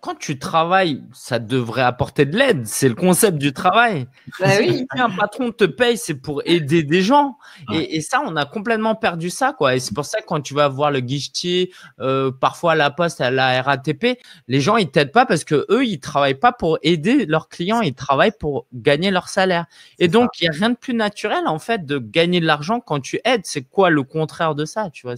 quand tu travailles, ça devrait apporter de l'aide. C'est le concept du travail. Bah oui. Un patron te paye, c'est pour aider des gens. Et ça, on a complètement perdu ça, quoi. Et c'est pour ça que quand tu vas voir le guichetier, parfois à la Poste, à la RATP, les gens, ils t'aident pas parce que eux, ils travaillent pas pour aider leurs clients. Ils travaillent pour gagner leur salaire. Et donc, il n'y a rien de plus naturel, en fait, de gagner de l'argent quand tu aides. C'est quoi le contraire de ça, tu vois?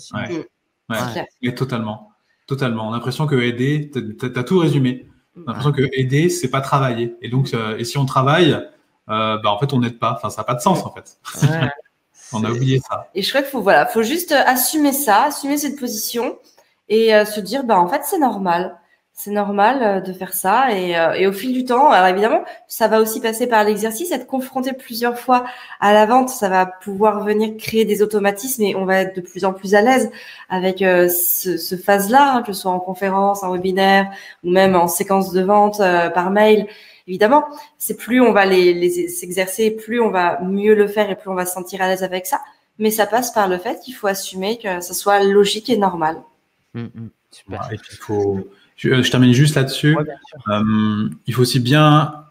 Oui, totalement. Totalement. On a l'impression que aider, tu as tout résumé. On a l'impression que aider, c'est pas travailler. Et donc, et si on travaille, bah, en fait, on n'aide pas. Enfin, ça n'a pas de sens, en fait. Ouais, on a oublié ça. Et je crois qu'il faut, voilà, faut juste assumer ça, assumer cette position et se dire, bah, en fait, c'est normal. C'est normal de faire ça. Et au fil du temps, alors évidemment, ça va aussi passer par l'exercice, être confronté plusieurs fois à la vente. Ça va pouvoir venir créer des automatismes et on va être de plus en plus à l'aise avec ce phase-là, hein, que ce soit en conférence, en webinaire ou même en séquence de vente par mail. Évidemment, c'est plus on va les s'exercer, plus on va mieux le faire et plus on va se sentir à l'aise avec ça. Mais ça passe par le fait qu'il faut assumer que ça soit logique et normal. Super. Ouais, et puis, je termine juste là-dessus. Ouais, il faut aussi bien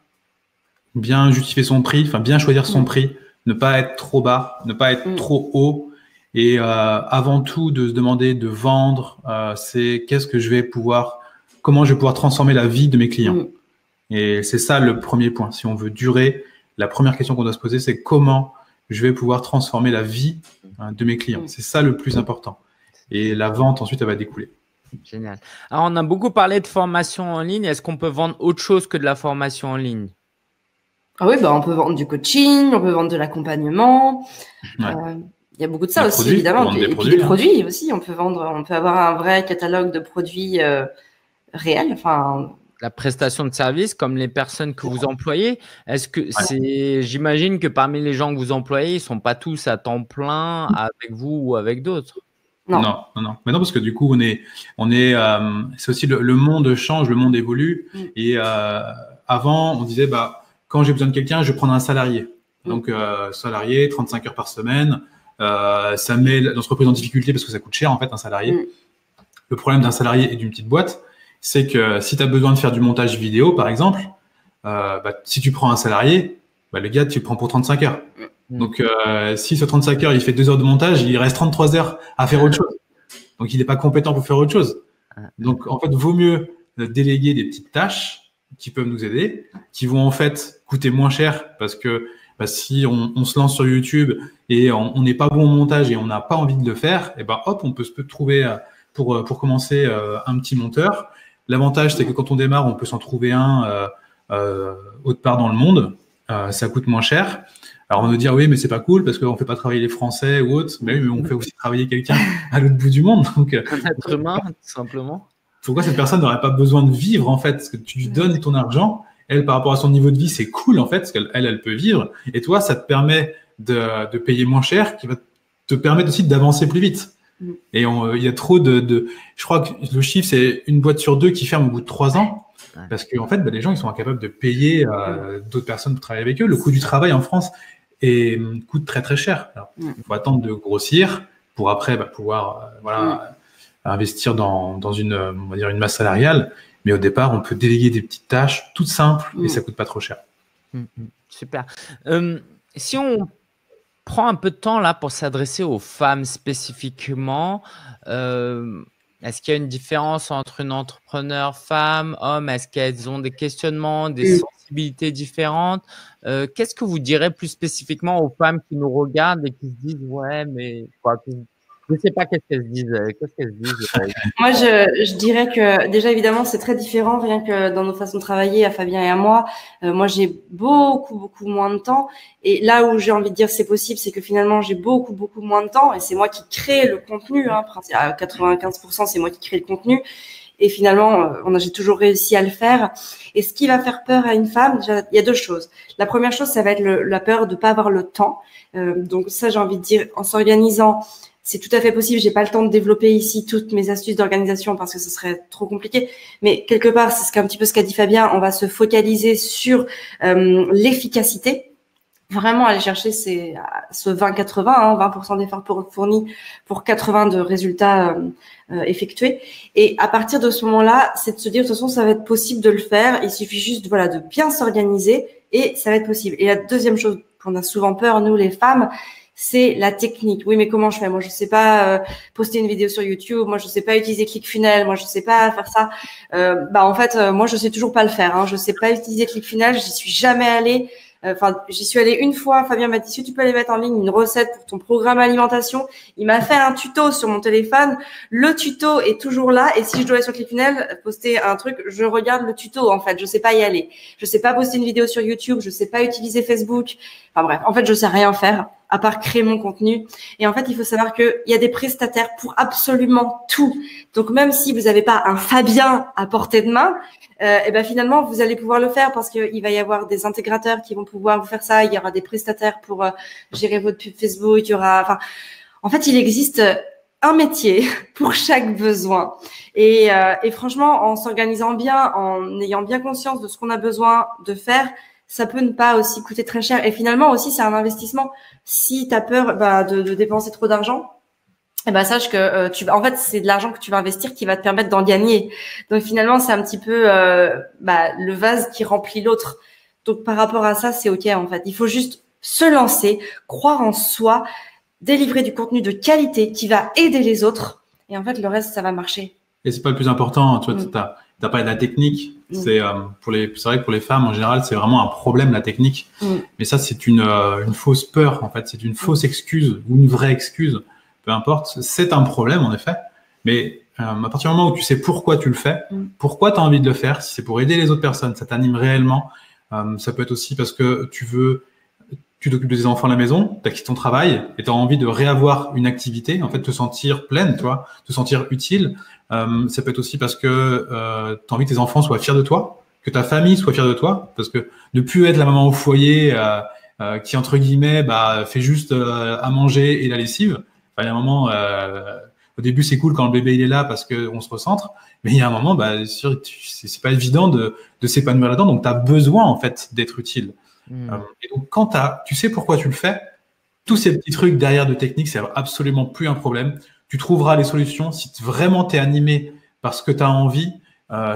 justifier son prix, enfin bien choisir son prix, ne pas être trop bas, ne pas être trop haut. Et avant tout, de se demander de vendre, c'est comment je vais pouvoir transformer la vie de mes clients. Et c'est ça le premier point. Si on veut durer, la première question qu'on doit se poser, c'est comment je vais pouvoir transformer la vie de mes clients. C'est ça le plus important. Et la vente, ensuite, elle va découler. Génial. Alors, on a beaucoup parlé de formation en ligne. Est-ce qu'on peut vendre autre chose que de la formation en ligne? Ah oui, bah, on peut vendre du coaching, on peut vendre de l'accompagnement. Il y a beaucoup de ça aussi, évidemment. Des produits aussi. On peut avoir un vrai catalogue de produits réels. Enfin, la prestation de service, comme les personnes que vous employez. Est-ce que j'imagine que parmi les gens que vous employez, ils ne sont pas tous à temps plein avec vous ou avec d'autres? Non. Mais non, parce que du coup, c'est aussi le monde change, le monde évolue. Et avant, on disait, bah, quand j'ai besoin de quelqu'un, je vais prendre un salarié. Donc, salarié, 35 heures par semaine. Ça met l'entreprise en difficulté parce que ça coûte cher, en fait, un salarié. Le problème d'un salarié et d'une petite boîte, c'est que si tu as besoin de faire du montage vidéo, par exemple, bah, si tu prends un salarié, bah, le gars, tu le prends pour 35 heures. Donc, si ce 35 heures, il fait 2 heures de montage, il reste 33 heures à faire autre chose. Donc, il n'est pas compétent pour faire autre chose. Donc, en fait, vaut mieux déléguer des petites tâches qui peuvent nous aider, qui vont en fait coûter moins cher parce que bah, si on se lance sur YouTube et on n'est pas bon au montage et on n'a pas envie de le faire, et ben hop, on peut se trouver pour commencer un petit monteur. L'avantage, c'est que quand on démarre, on peut s'en trouver un autre part dans le monde. Ça coûte moins cher. Alors, on va dire, oui, mais c'est pas cool parce qu'on ne fait pas travailler les Français ou autres. Mais oui, mais on fait aussi travailler quelqu'un à l'autre bout du monde. Donc, un être humain, tout simplement. Pourquoi cette personne n'aurait pas besoin de vivre, en fait? Parce que tu lui donnes ton argent. Elle, par rapport à son niveau de vie, c'est cool, en fait, parce qu'elle peut vivre. Et toi, ça te permet de payer moins cher, qui va te permettre aussi d'avancer plus vite. Et il y a trop je crois que le chiffre, c'est 1 boîte sur 2 qui ferme au bout de 3 ans. Parce qu'en fait, bah, les gens, ils sont incapables de payer d'autres personnes pour travailler avec eux. Le coût du travail en France coûte très, très cher. Il faut attendre de grossir pour après bah, pouvoir investir dans une masse salariale. Mais au départ, on peut déléguer des petites tâches toutes simples et ça ne coûte pas trop cher. Super. Si on prend un peu de temps là pour s'adresser aux femmes spécifiquement, est-ce qu'il y a une différence entre une entrepreneur femme, homme? Est-ce qu'elles ont des questionnements, des sensibilités différentes? Qu'est-ce que vous direz plus spécifiquement aux femmes qui nous regardent et qui se disent « ouais, mais quoi, je ne sais pas qu'est-ce qu'elles se disent Moi, je dirais que déjà, évidemment, c'est très différent rien que dans nos façons de travailler à Fabien et à moi. Moi, j'ai beaucoup moins de temps. Et là où j'ai envie de dire c'est possible, c'est que finalement, j'ai beaucoup moins de temps. Et c'est moi qui crée le contenu. Hein, à 95%, c'est moi qui crée le contenu. Et finalement, j'ai toujours réussi à le faire. Et ce qui va faire peur à une femme, déjà, il y a 2 choses. La première chose, ça va être la peur de ne pas avoir le temps. Donc ça, j'ai envie de dire, en s'organisant, C'est tout à fait possible. J'ai pas le temps de développer ici toutes mes astuces d'organisation parce que ce serait trop compliqué. Mais quelque part, c'est un petit peu ce qu'a dit Fabien. On va se focaliser sur l'efficacité. Vraiment aller chercher ce 20-80, hein, 20% d'efforts fournis pour 80 de résultats effectués. Et à partir de ce moment-là, c'est de se dire, de toute façon, ça va être possible de le faire. Il suffit juste, voilà, de bien s'organiser et ça va être possible. Et la deuxième chose qu'on a souvent peur, nous, les femmes, c'est la technique. Oui, mais comment je fais? Moi, je sais pas poster une vidéo sur YouTube. Moi, je sais pas utiliser ClickFunnel. Moi, je sais pas faire ça. En fait, moi, je sais toujours pas le faire. Hein. Je sais pas utiliser ClickFunnel. J'y suis jamais allée. J'y suis allée une fois. Fabien m'a dit, si tu peux aller mettre en ligne une recette pour ton programme alimentation. Il m'a fait un tuto sur mon téléphone. Le tuto est toujours là. Et si je dois aller sur ClickFunnel, poster un truc, je regarde le tuto, en fait. Je sais pas y aller. Je sais pas poster une vidéo sur YouTube. Je sais pas utiliser Facebook. Enfin, bref. En fait, je sais rien faire à part créer mon contenu. Et en fait, il faut savoir qu'il y a des prestataires pour absolument tout. Donc, même si vous n'avez pas un Fabien à portée de main, et ben finalement, vous allez pouvoir le faire parce qu'il va y avoir des intégrateurs qui vont pouvoir vous faire ça. Il y aura des prestataires pour gérer votre pub Facebook. Il y aura… Enfin, en fait, il existe un métier pour chaque besoin. Et franchement, en s'organisant bien, en ayant bien conscience de ce qu'on a besoin de faire, ça peut ne pas aussi coûter très cher. Et finalement aussi, c'est un investissement. Si tu as peur de dépenser trop d'argent, eh ben, sache que en fait, c'est de l'argent que tu vas investir qui va te permettre d'en gagner. Donc finalement, c'est un petit peu le vase qui remplit l'autre. Donc par rapport à ça, c'est OK en fait. Il faut juste se lancer, croire en soi, délivrer du contenu de qualité qui va aider les autres. Et en fait, le reste, ça va marcher. Et c'est pas le plus important, tu vois, t'as pas de la technique. C'est vrai que pour les femmes, en général, c'est vraiment un problème, la technique. Mais ça, c'est une fausse peur, en fait. C'est une fausse excuse ou une vraie excuse. Peu importe. C'est un problème, en effet. Mais à partir du moment où tu sais pourquoi tu le fais, pourquoi tu as envie de le faire, si c'est pour aider les autres personnes, ça t'anime réellement. Ça peut être aussi parce que tu t'occupes des enfants à la maison, tu as quitté ton travail et tu as envie de réavoir une activité, en fait, te sentir pleine, toi, te sentir utile. Ça peut être aussi parce que tu as envie que tes enfants soient fiers de toi, que ta famille soit fière de toi, parce que ne plus être la maman au foyer qui, entre guillemets, fait juste à manger et la lessive. Enfin, il y a un moment, au début, c'est cool quand le bébé il est là parce qu'on se recentre, mais il y a un moment, c'est pas évident de s'épanouir là-dedans, donc tu as besoin, en fait, d'être utile. Et donc, quand tu sais pourquoi tu le fais, tous ces petits trucs derrière de technique, c'est absolument plus un problème. Tu trouveras les solutions. Si vraiment tu es animé parce que tu as envie,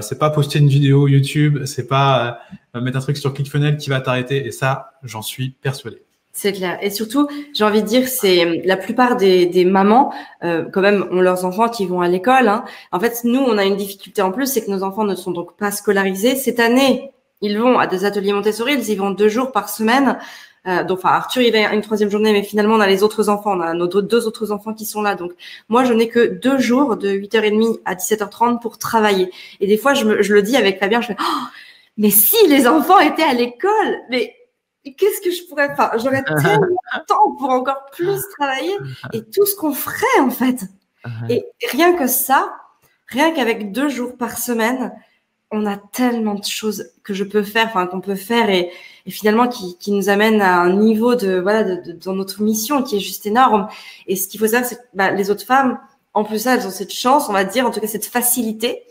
c'est pas poster une vidéo YouTube, c'est pas mettre un truc sur ClickFunnel qui va t'arrêter. Et ça, j'en suis persuadé. C'est clair. Et surtout, j'ai envie de dire, c'est la plupart des mamans, quand même, ont leurs enfants qui vont à l'école, hein. En fait, nous, on a une difficulté en plus, c'est que nos enfants ne sont donc pas scolarisés cette année. Ils vont à des ateliers Montessori, ils y vont 2 jours par semaine. Donc, enfin, Arthur, il va à une 3e journée, mais finalement, on a les autres enfants, on a nos 2 autres enfants qui sont là. Donc, moi, je n'ai que 2 jours de 8h30 à 17h30 pour travailler. Et des fois, je le dis avec Fabien, je fais, oh, mais si les enfants étaient à l'école, mais qu'est-ce que je pourrais faire? J'aurais tellement de temps pour encore plus travailler et tout ce qu'on ferait, en fait. Et rien que ça, rien qu'avec 2 jours par semaine, on a tellement de choses que je peux faire, enfin qu'on peut faire, et finalement qui nous amène à un niveau dans notre mission qui est juste énorme. Et ce qu'il faut savoir, c'est que les autres femmes, en plus ça, elles ont cette chance, on va dire, en tout cas cette facilité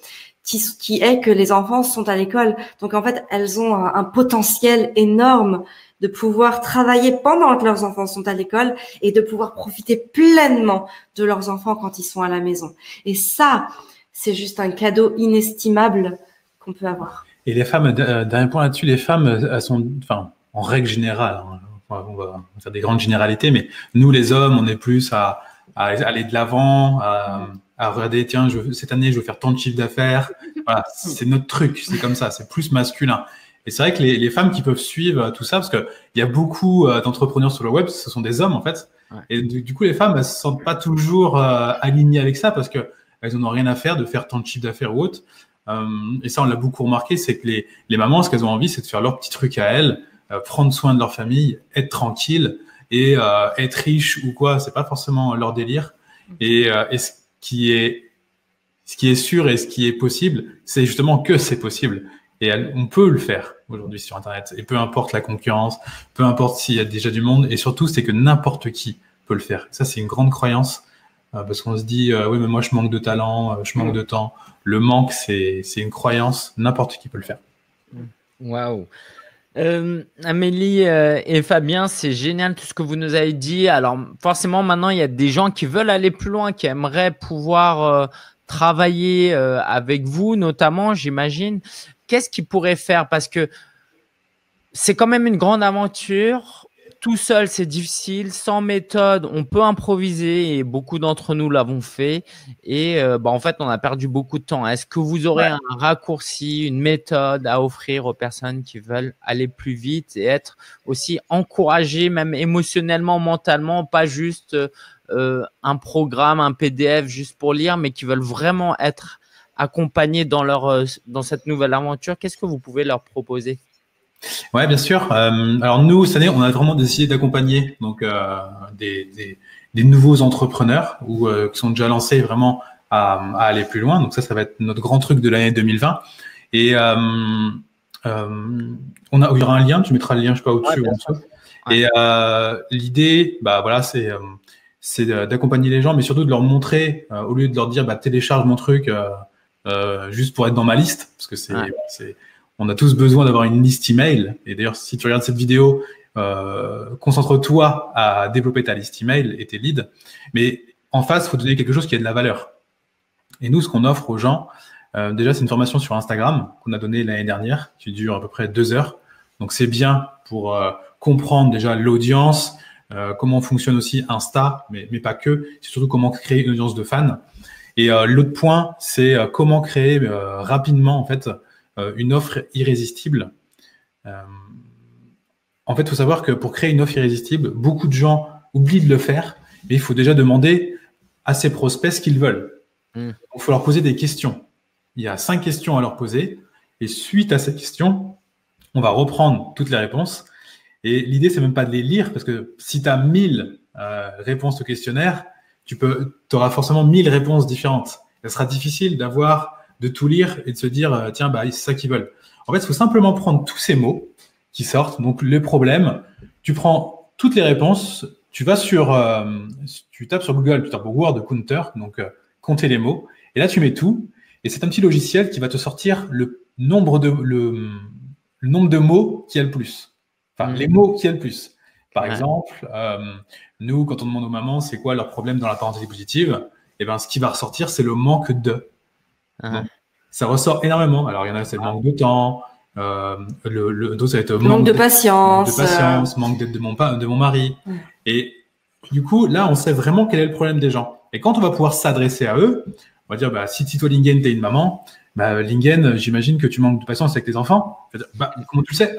qui est que les enfants sont à l'école. Donc en fait, elles ont un potentiel énorme de pouvoir travailler pendant que leurs enfants sont à l'école et de pouvoir profiter pleinement de leurs enfants quand ils sont à la maison. Et ça, c'est juste un cadeau inestimable qu'on peut avoir. Et les femmes, dernier point là-dessus, les femmes, elles sont, enfin, en règle générale, hein, on va faire des grandes généralités, mais nous, les hommes, on est plus à aller de l'avant, à regarder, tiens, cette année, je veux faire tant de chiffres d'affaires. Voilà, c'est notre truc, c'est comme ça, c'est plus masculin. Et c'est vrai que les femmes qui peuvent suivre tout ça, parce qu'il y a beaucoup d'entrepreneurs sur le web, ce sont des hommes, en fait. Ouais. Et du coup, les femmes, elles ne se sentent pas toujours alignées avec ça, parce qu'elles n'en ont rien à faire de faire tant de chiffres d'affaires ou autre. Et ça, on l'a beaucoup remarqué, c'est que les mamans, ce qu'elles ont envie, c'est de faire leur petit truc à elles, prendre soin de leur famille, être tranquille et être riche ou quoi, c'est pas forcément leur délire. Et ce qui est sûr et ce qui est possible, c'est justement que c'est possible. Et on peut le faire aujourd'hui sur Internet. Et peu importe la concurrence, peu importe s'il y a déjà du monde, et surtout, c'est que n'importe qui peut le faire. Ça, c'est une grande croyance parce qu'on se dit oui mais moi je manque de talent, je manque de temps. Le manque, c'est une croyance, n'importe qui peut le faire. Waouh. Amélie et Fabien, c'est génial tout ce que vous nous avez dit. Alors forcément maintenant il y a des gens qui veulent aller plus loin, qui aimeraient pouvoir travailler avec vous notamment, j'imagine. Qu'est-ce qu'ils pourraient faire? Parce que c'est quand même une grande aventure. Tout seul, c'est difficile. Sans méthode, on peut improviser et beaucoup d'entre nous l'avons fait. Et en fait, on a perdu beaucoup de temps. Est-ce que vous aurez un raccourci, une méthode à offrir aux personnes qui veulent aller plus vite et être aussi encouragées, même émotionnellement, mentalement, pas juste un programme, un PDF juste pour lire, mais qui veulent vraiment être accompagnés dans dans cette nouvelle aventure? Qu'est-ce que vous pouvez leur proposer? Ouais, bien sûr. Alors nous, cette année, on a vraiment décidé d'accompagner donc des nouveaux entrepreneurs ou qui sont déjà lancés vraiment à aller plus loin. Donc ça va être notre grand truc de l'année 2020. Et il y aura un lien. Tu mettras le lien, je sais pas, au-dessus. Ouais. Et l'idée, voilà, c'est d'accompagner les gens, mais surtout de leur montrer au lieu de leur dire télécharge mon truc juste pour être dans ma liste, parce que on a tous besoin d'avoir une liste email. Et d'ailleurs, si tu regardes cette vidéo, concentre-toi à développer ta liste email et tes leads. Mais en face, il faut donner quelque chose qui a de la valeur. Et nous, ce qu'on offre aux gens, déjà, c'est une formation sur Instagram qu'on a donnée l'année dernière, qui dure à peu près 2 heures. Donc, c'est bien pour comprendre déjà l'audience, comment fonctionne aussi Insta, mais pas que. C'est surtout comment créer une audience de fans. Et l'autre point, c'est comment créer rapidement, en fait, une offre irrésistible. En fait, il faut savoir que pour créer une offre irrésistible, beaucoup de gens oublient de le faire, mais il faut déjà demander à ses prospects ce qu'ils veulent. Donc, il faut leur poser des questions. Il y a 5 questions à leur poser, et suite à ces questions, on va reprendre toutes les réponses. Et l'idée, c'est même pas de les lire, parce que si tu as 1000 réponses au questionnaire, tu auras forcément 1000 réponses différentes. Ça sera difficile de tout lire et de se dire, tiens, c'est ça qu'ils veulent. En fait, il faut simplement prendre tous ces mots qui sortent, donc les problèmes. Tu prends toutes les réponses, tu tapes sur Google, tu tapes word counter, donc compter les mots, et là, tu mets tout. Et c'est un petit logiciel qui va te sortir le nombre de mots qu'il y a le plus. Enfin, les mots qu'il y a le plus. Par exemple, nous, quand on demande aux mamans, c'est quoi leur problème dans la parentalité positive, ce qui va ressortir, c'est le manque de. Donc, ça ressort énormément. Alors, il y en a, c'est le manque de temps, d'autres, ça va être manque de patience, manque d'aide de mon mari. Et du coup, là, on sait vraiment quel est le problème des gens. Et quand on va pouvoir s'adresser à eux, on va dire, si Tito Lingen, t'es une maman, Lingen, j'imagine que tu manques de patience avec tes enfants. Comment tu le sais?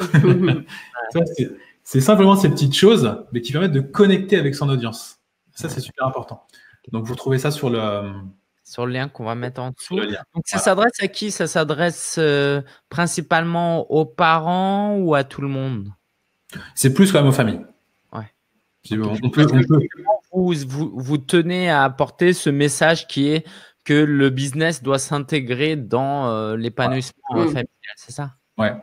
C'est simplement ces petites choses, mais qui permettent de connecter avec son audience. Ça, c'est super important. Donc, vous retrouvez ça sur le lien qu'on va mettre en dessous. Donc, ça s'adresse à qui? Ça s'adresse principalement aux parents ou à tout le monde? C'est plus quand même aux familles. Ouais. Vous tenez à apporter ce message qui est que le business doit s'intégrer dans l'épanouissement familial, c'est ça? Ouais,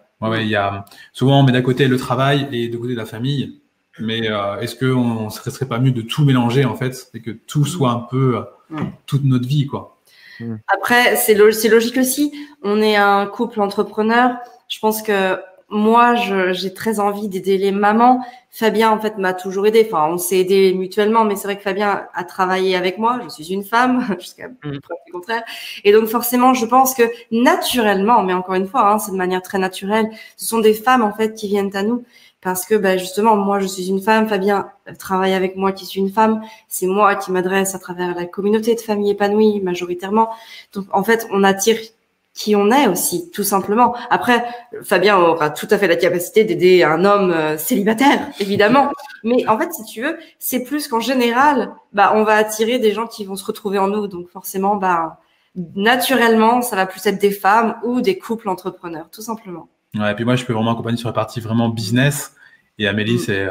souvent, on met d'un côté le travail et de côté la famille. Mais est-ce qu'on ne serait pas mieux de tout mélanger, en fait, et que tout soit un peu toute notre vie, quoi. Après, c'est logique aussi. On est un couple entrepreneur. Je pense que moi, j'ai très envie d'aider les mamans. Fabien, en fait, m'a toujours aidé. Enfin, on s'est aidé mutuellement, mais c'est vrai que Fabien a travaillé avec moi. Je suis une femme, jusqu'à preuve du contraire. Et donc, forcément, je pense que naturellement, mais encore une fois, c'est de manière très naturelle, ce sont des femmes, en fait, qui viennent à nous. Parce que justement, moi, je suis une femme. Fabien travaille avec moi qui suis une femme. C'est moi qui m'adresse à travers la communauté de Famille Épanouie majoritairement. Donc, en fait, on attire qui on est aussi, tout simplement. Après, Fabien aura tout à fait la capacité d'aider un homme célibataire, évidemment. Mais en fait, si tu veux, c'est plus qu'en général, on va attirer des gens qui vont se retrouver en nous. Donc, forcément, naturellement, ça va plus être des femmes ou des couples entrepreneurs, tout simplement. Ouais, et puis moi, je peux vraiment accompagner sur la partie vraiment business. Et Amélie, c'est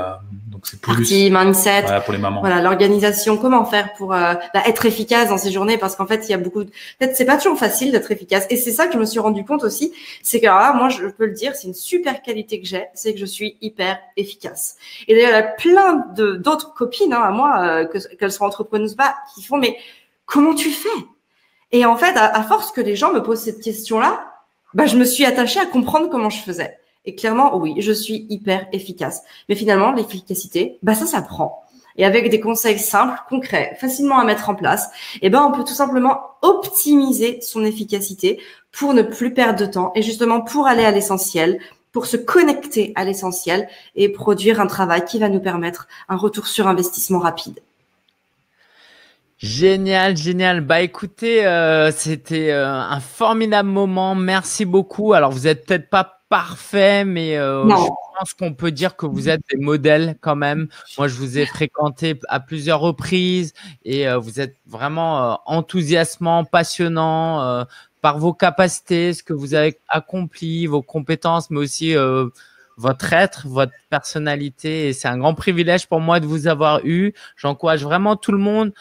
plus partie, mindset, voilà, pour les mamans. Voilà, l'organisation, comment faire pour être efficace dans ces journées, parce qu'en fait, il y a beaucoup de... peut-être c'est pas toujours facile d'être efficace, et c'est ça que je me suis rendu compte aussi, c'est que moi je peux le dire, c'est une super qualité que j'ai, c'est que je suis hyper efficace. Et d'ailleurs, il y a plein de d'autres copines à moi qu'elles soient entrepreneuses ou pas, qui font mais comment tu fais? Et en fait, à force que les gens me posent cette question-là, je me suis attachée à comprendre comment je faisais. Et clairement, oui, je suis hyper efficace. Mais finalement, l'efficacité, ça s'apprend. Et avec des conseils simples, concrets, facilement à mettre en place, on peut tout simplement optimiser son efficacité pour ne plus perdre de temps et justement pour aller à l'essentiel, pour se connecter à l'essentiel et produire un travail qui va nous permettre un retour sur investissement rapide. Génial, génial. Écoutez, c'était un formidable moment. Merci beaucoup. Alors, vous êtes peut-être pas parfait, mais je pense qu'on peut dire que vous êtes des modèles quand même. Moi, je vous ai fréquenté à plusieurs reprises et vous êtes vraiment enthousiasmant, passionnant par vos capacités, ce que vous avez accompli, vos compétences, mais aussi votre être, votre personnalité, et c'est un grand privilège pour moi de vous avoir eu. J'encourage vraiment tout le monde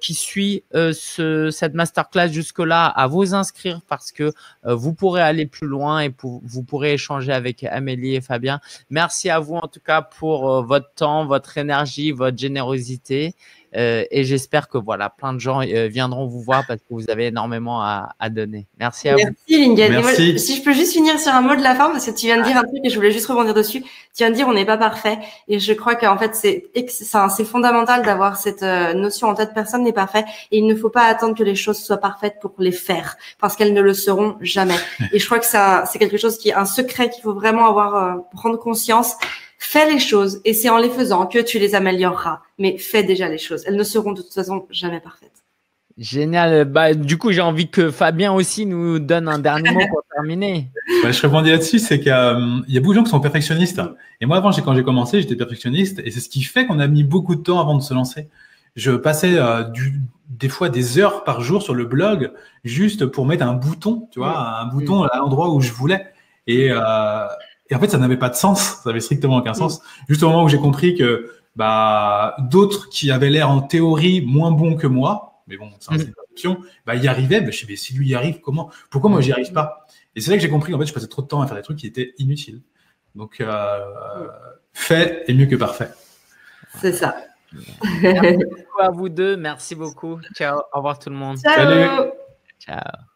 qui suit cette masterclass jusque-là à vous inscrire, parce que vous pourrez aller plus loin et vous pourrez échanger avec Amélie et Fabien. Merci à vous en tout cas pour votre temps, votre énergie, votre générosité, et j'espère que voilà, plein de gens viendront vous voir parce que vous avez énormément à donner. Merci à vous. Merci Ling-En. Si je peux juste finir sur un mot de la fin, parce que tu viens de dire un truc et je voulais juste rebondir dessus. Tu viens de dire on n'est pas parfait, et je crois qu'en fait c'est fondamental d'avoir cette notion en tête. Personne n'est parfait et il ne faut pas attendre que les choses soient parfaites pour les faire, parce qu'elles ne le seront jamais. Et je crois que ça, c'est quelque chose qui est un secret qu'il faut vraiment avoir, prendre conscience. Fais les choses, et c'est en les faisant que tu les amélioreras. Mais fais déjà les choses. Elles ne seront de toute façon jamais parfaites. Génial. Du coup, j'ai envie que Fabien aussi nous donne un dernier mot pour terminer. Je rebondis là-dessus, c'est qu'il y a beaucoup de gens qui sont perfectionnistes. Et moi, avant, quand j'ai commencé, j'étais perfectionniste, et c'est ce qui fait qu'on a mis beaucoup de temps avant de se lancer. Je passais des fois des heures par jour sur le blog juste pour mettre un bouton, tu vois, un bouton à l'endroit où je voulais. Et en fait, ça n'avait pas de sens, ça n'avait strictement aucun sens. Juste au moment où j'ai compris que d'autres qui avaient l'air en théorie moins bons que moi, mais bon, c'est une perception, y arrivaient. Je me suis dit, mais si lui y arrive, pourquoi moi, j'y arrive pas? Et c'est là que j'ai compris qu'en fait, je passais trop de temps à faire des trucs qui étaient inutiles. Donc, fait est mieux que parfait. C'est ça. Merci beaucoup à vous deux. Merci beaucoup. Ciao. Au revoir tout le monde. Ciao. Salut. Ciao.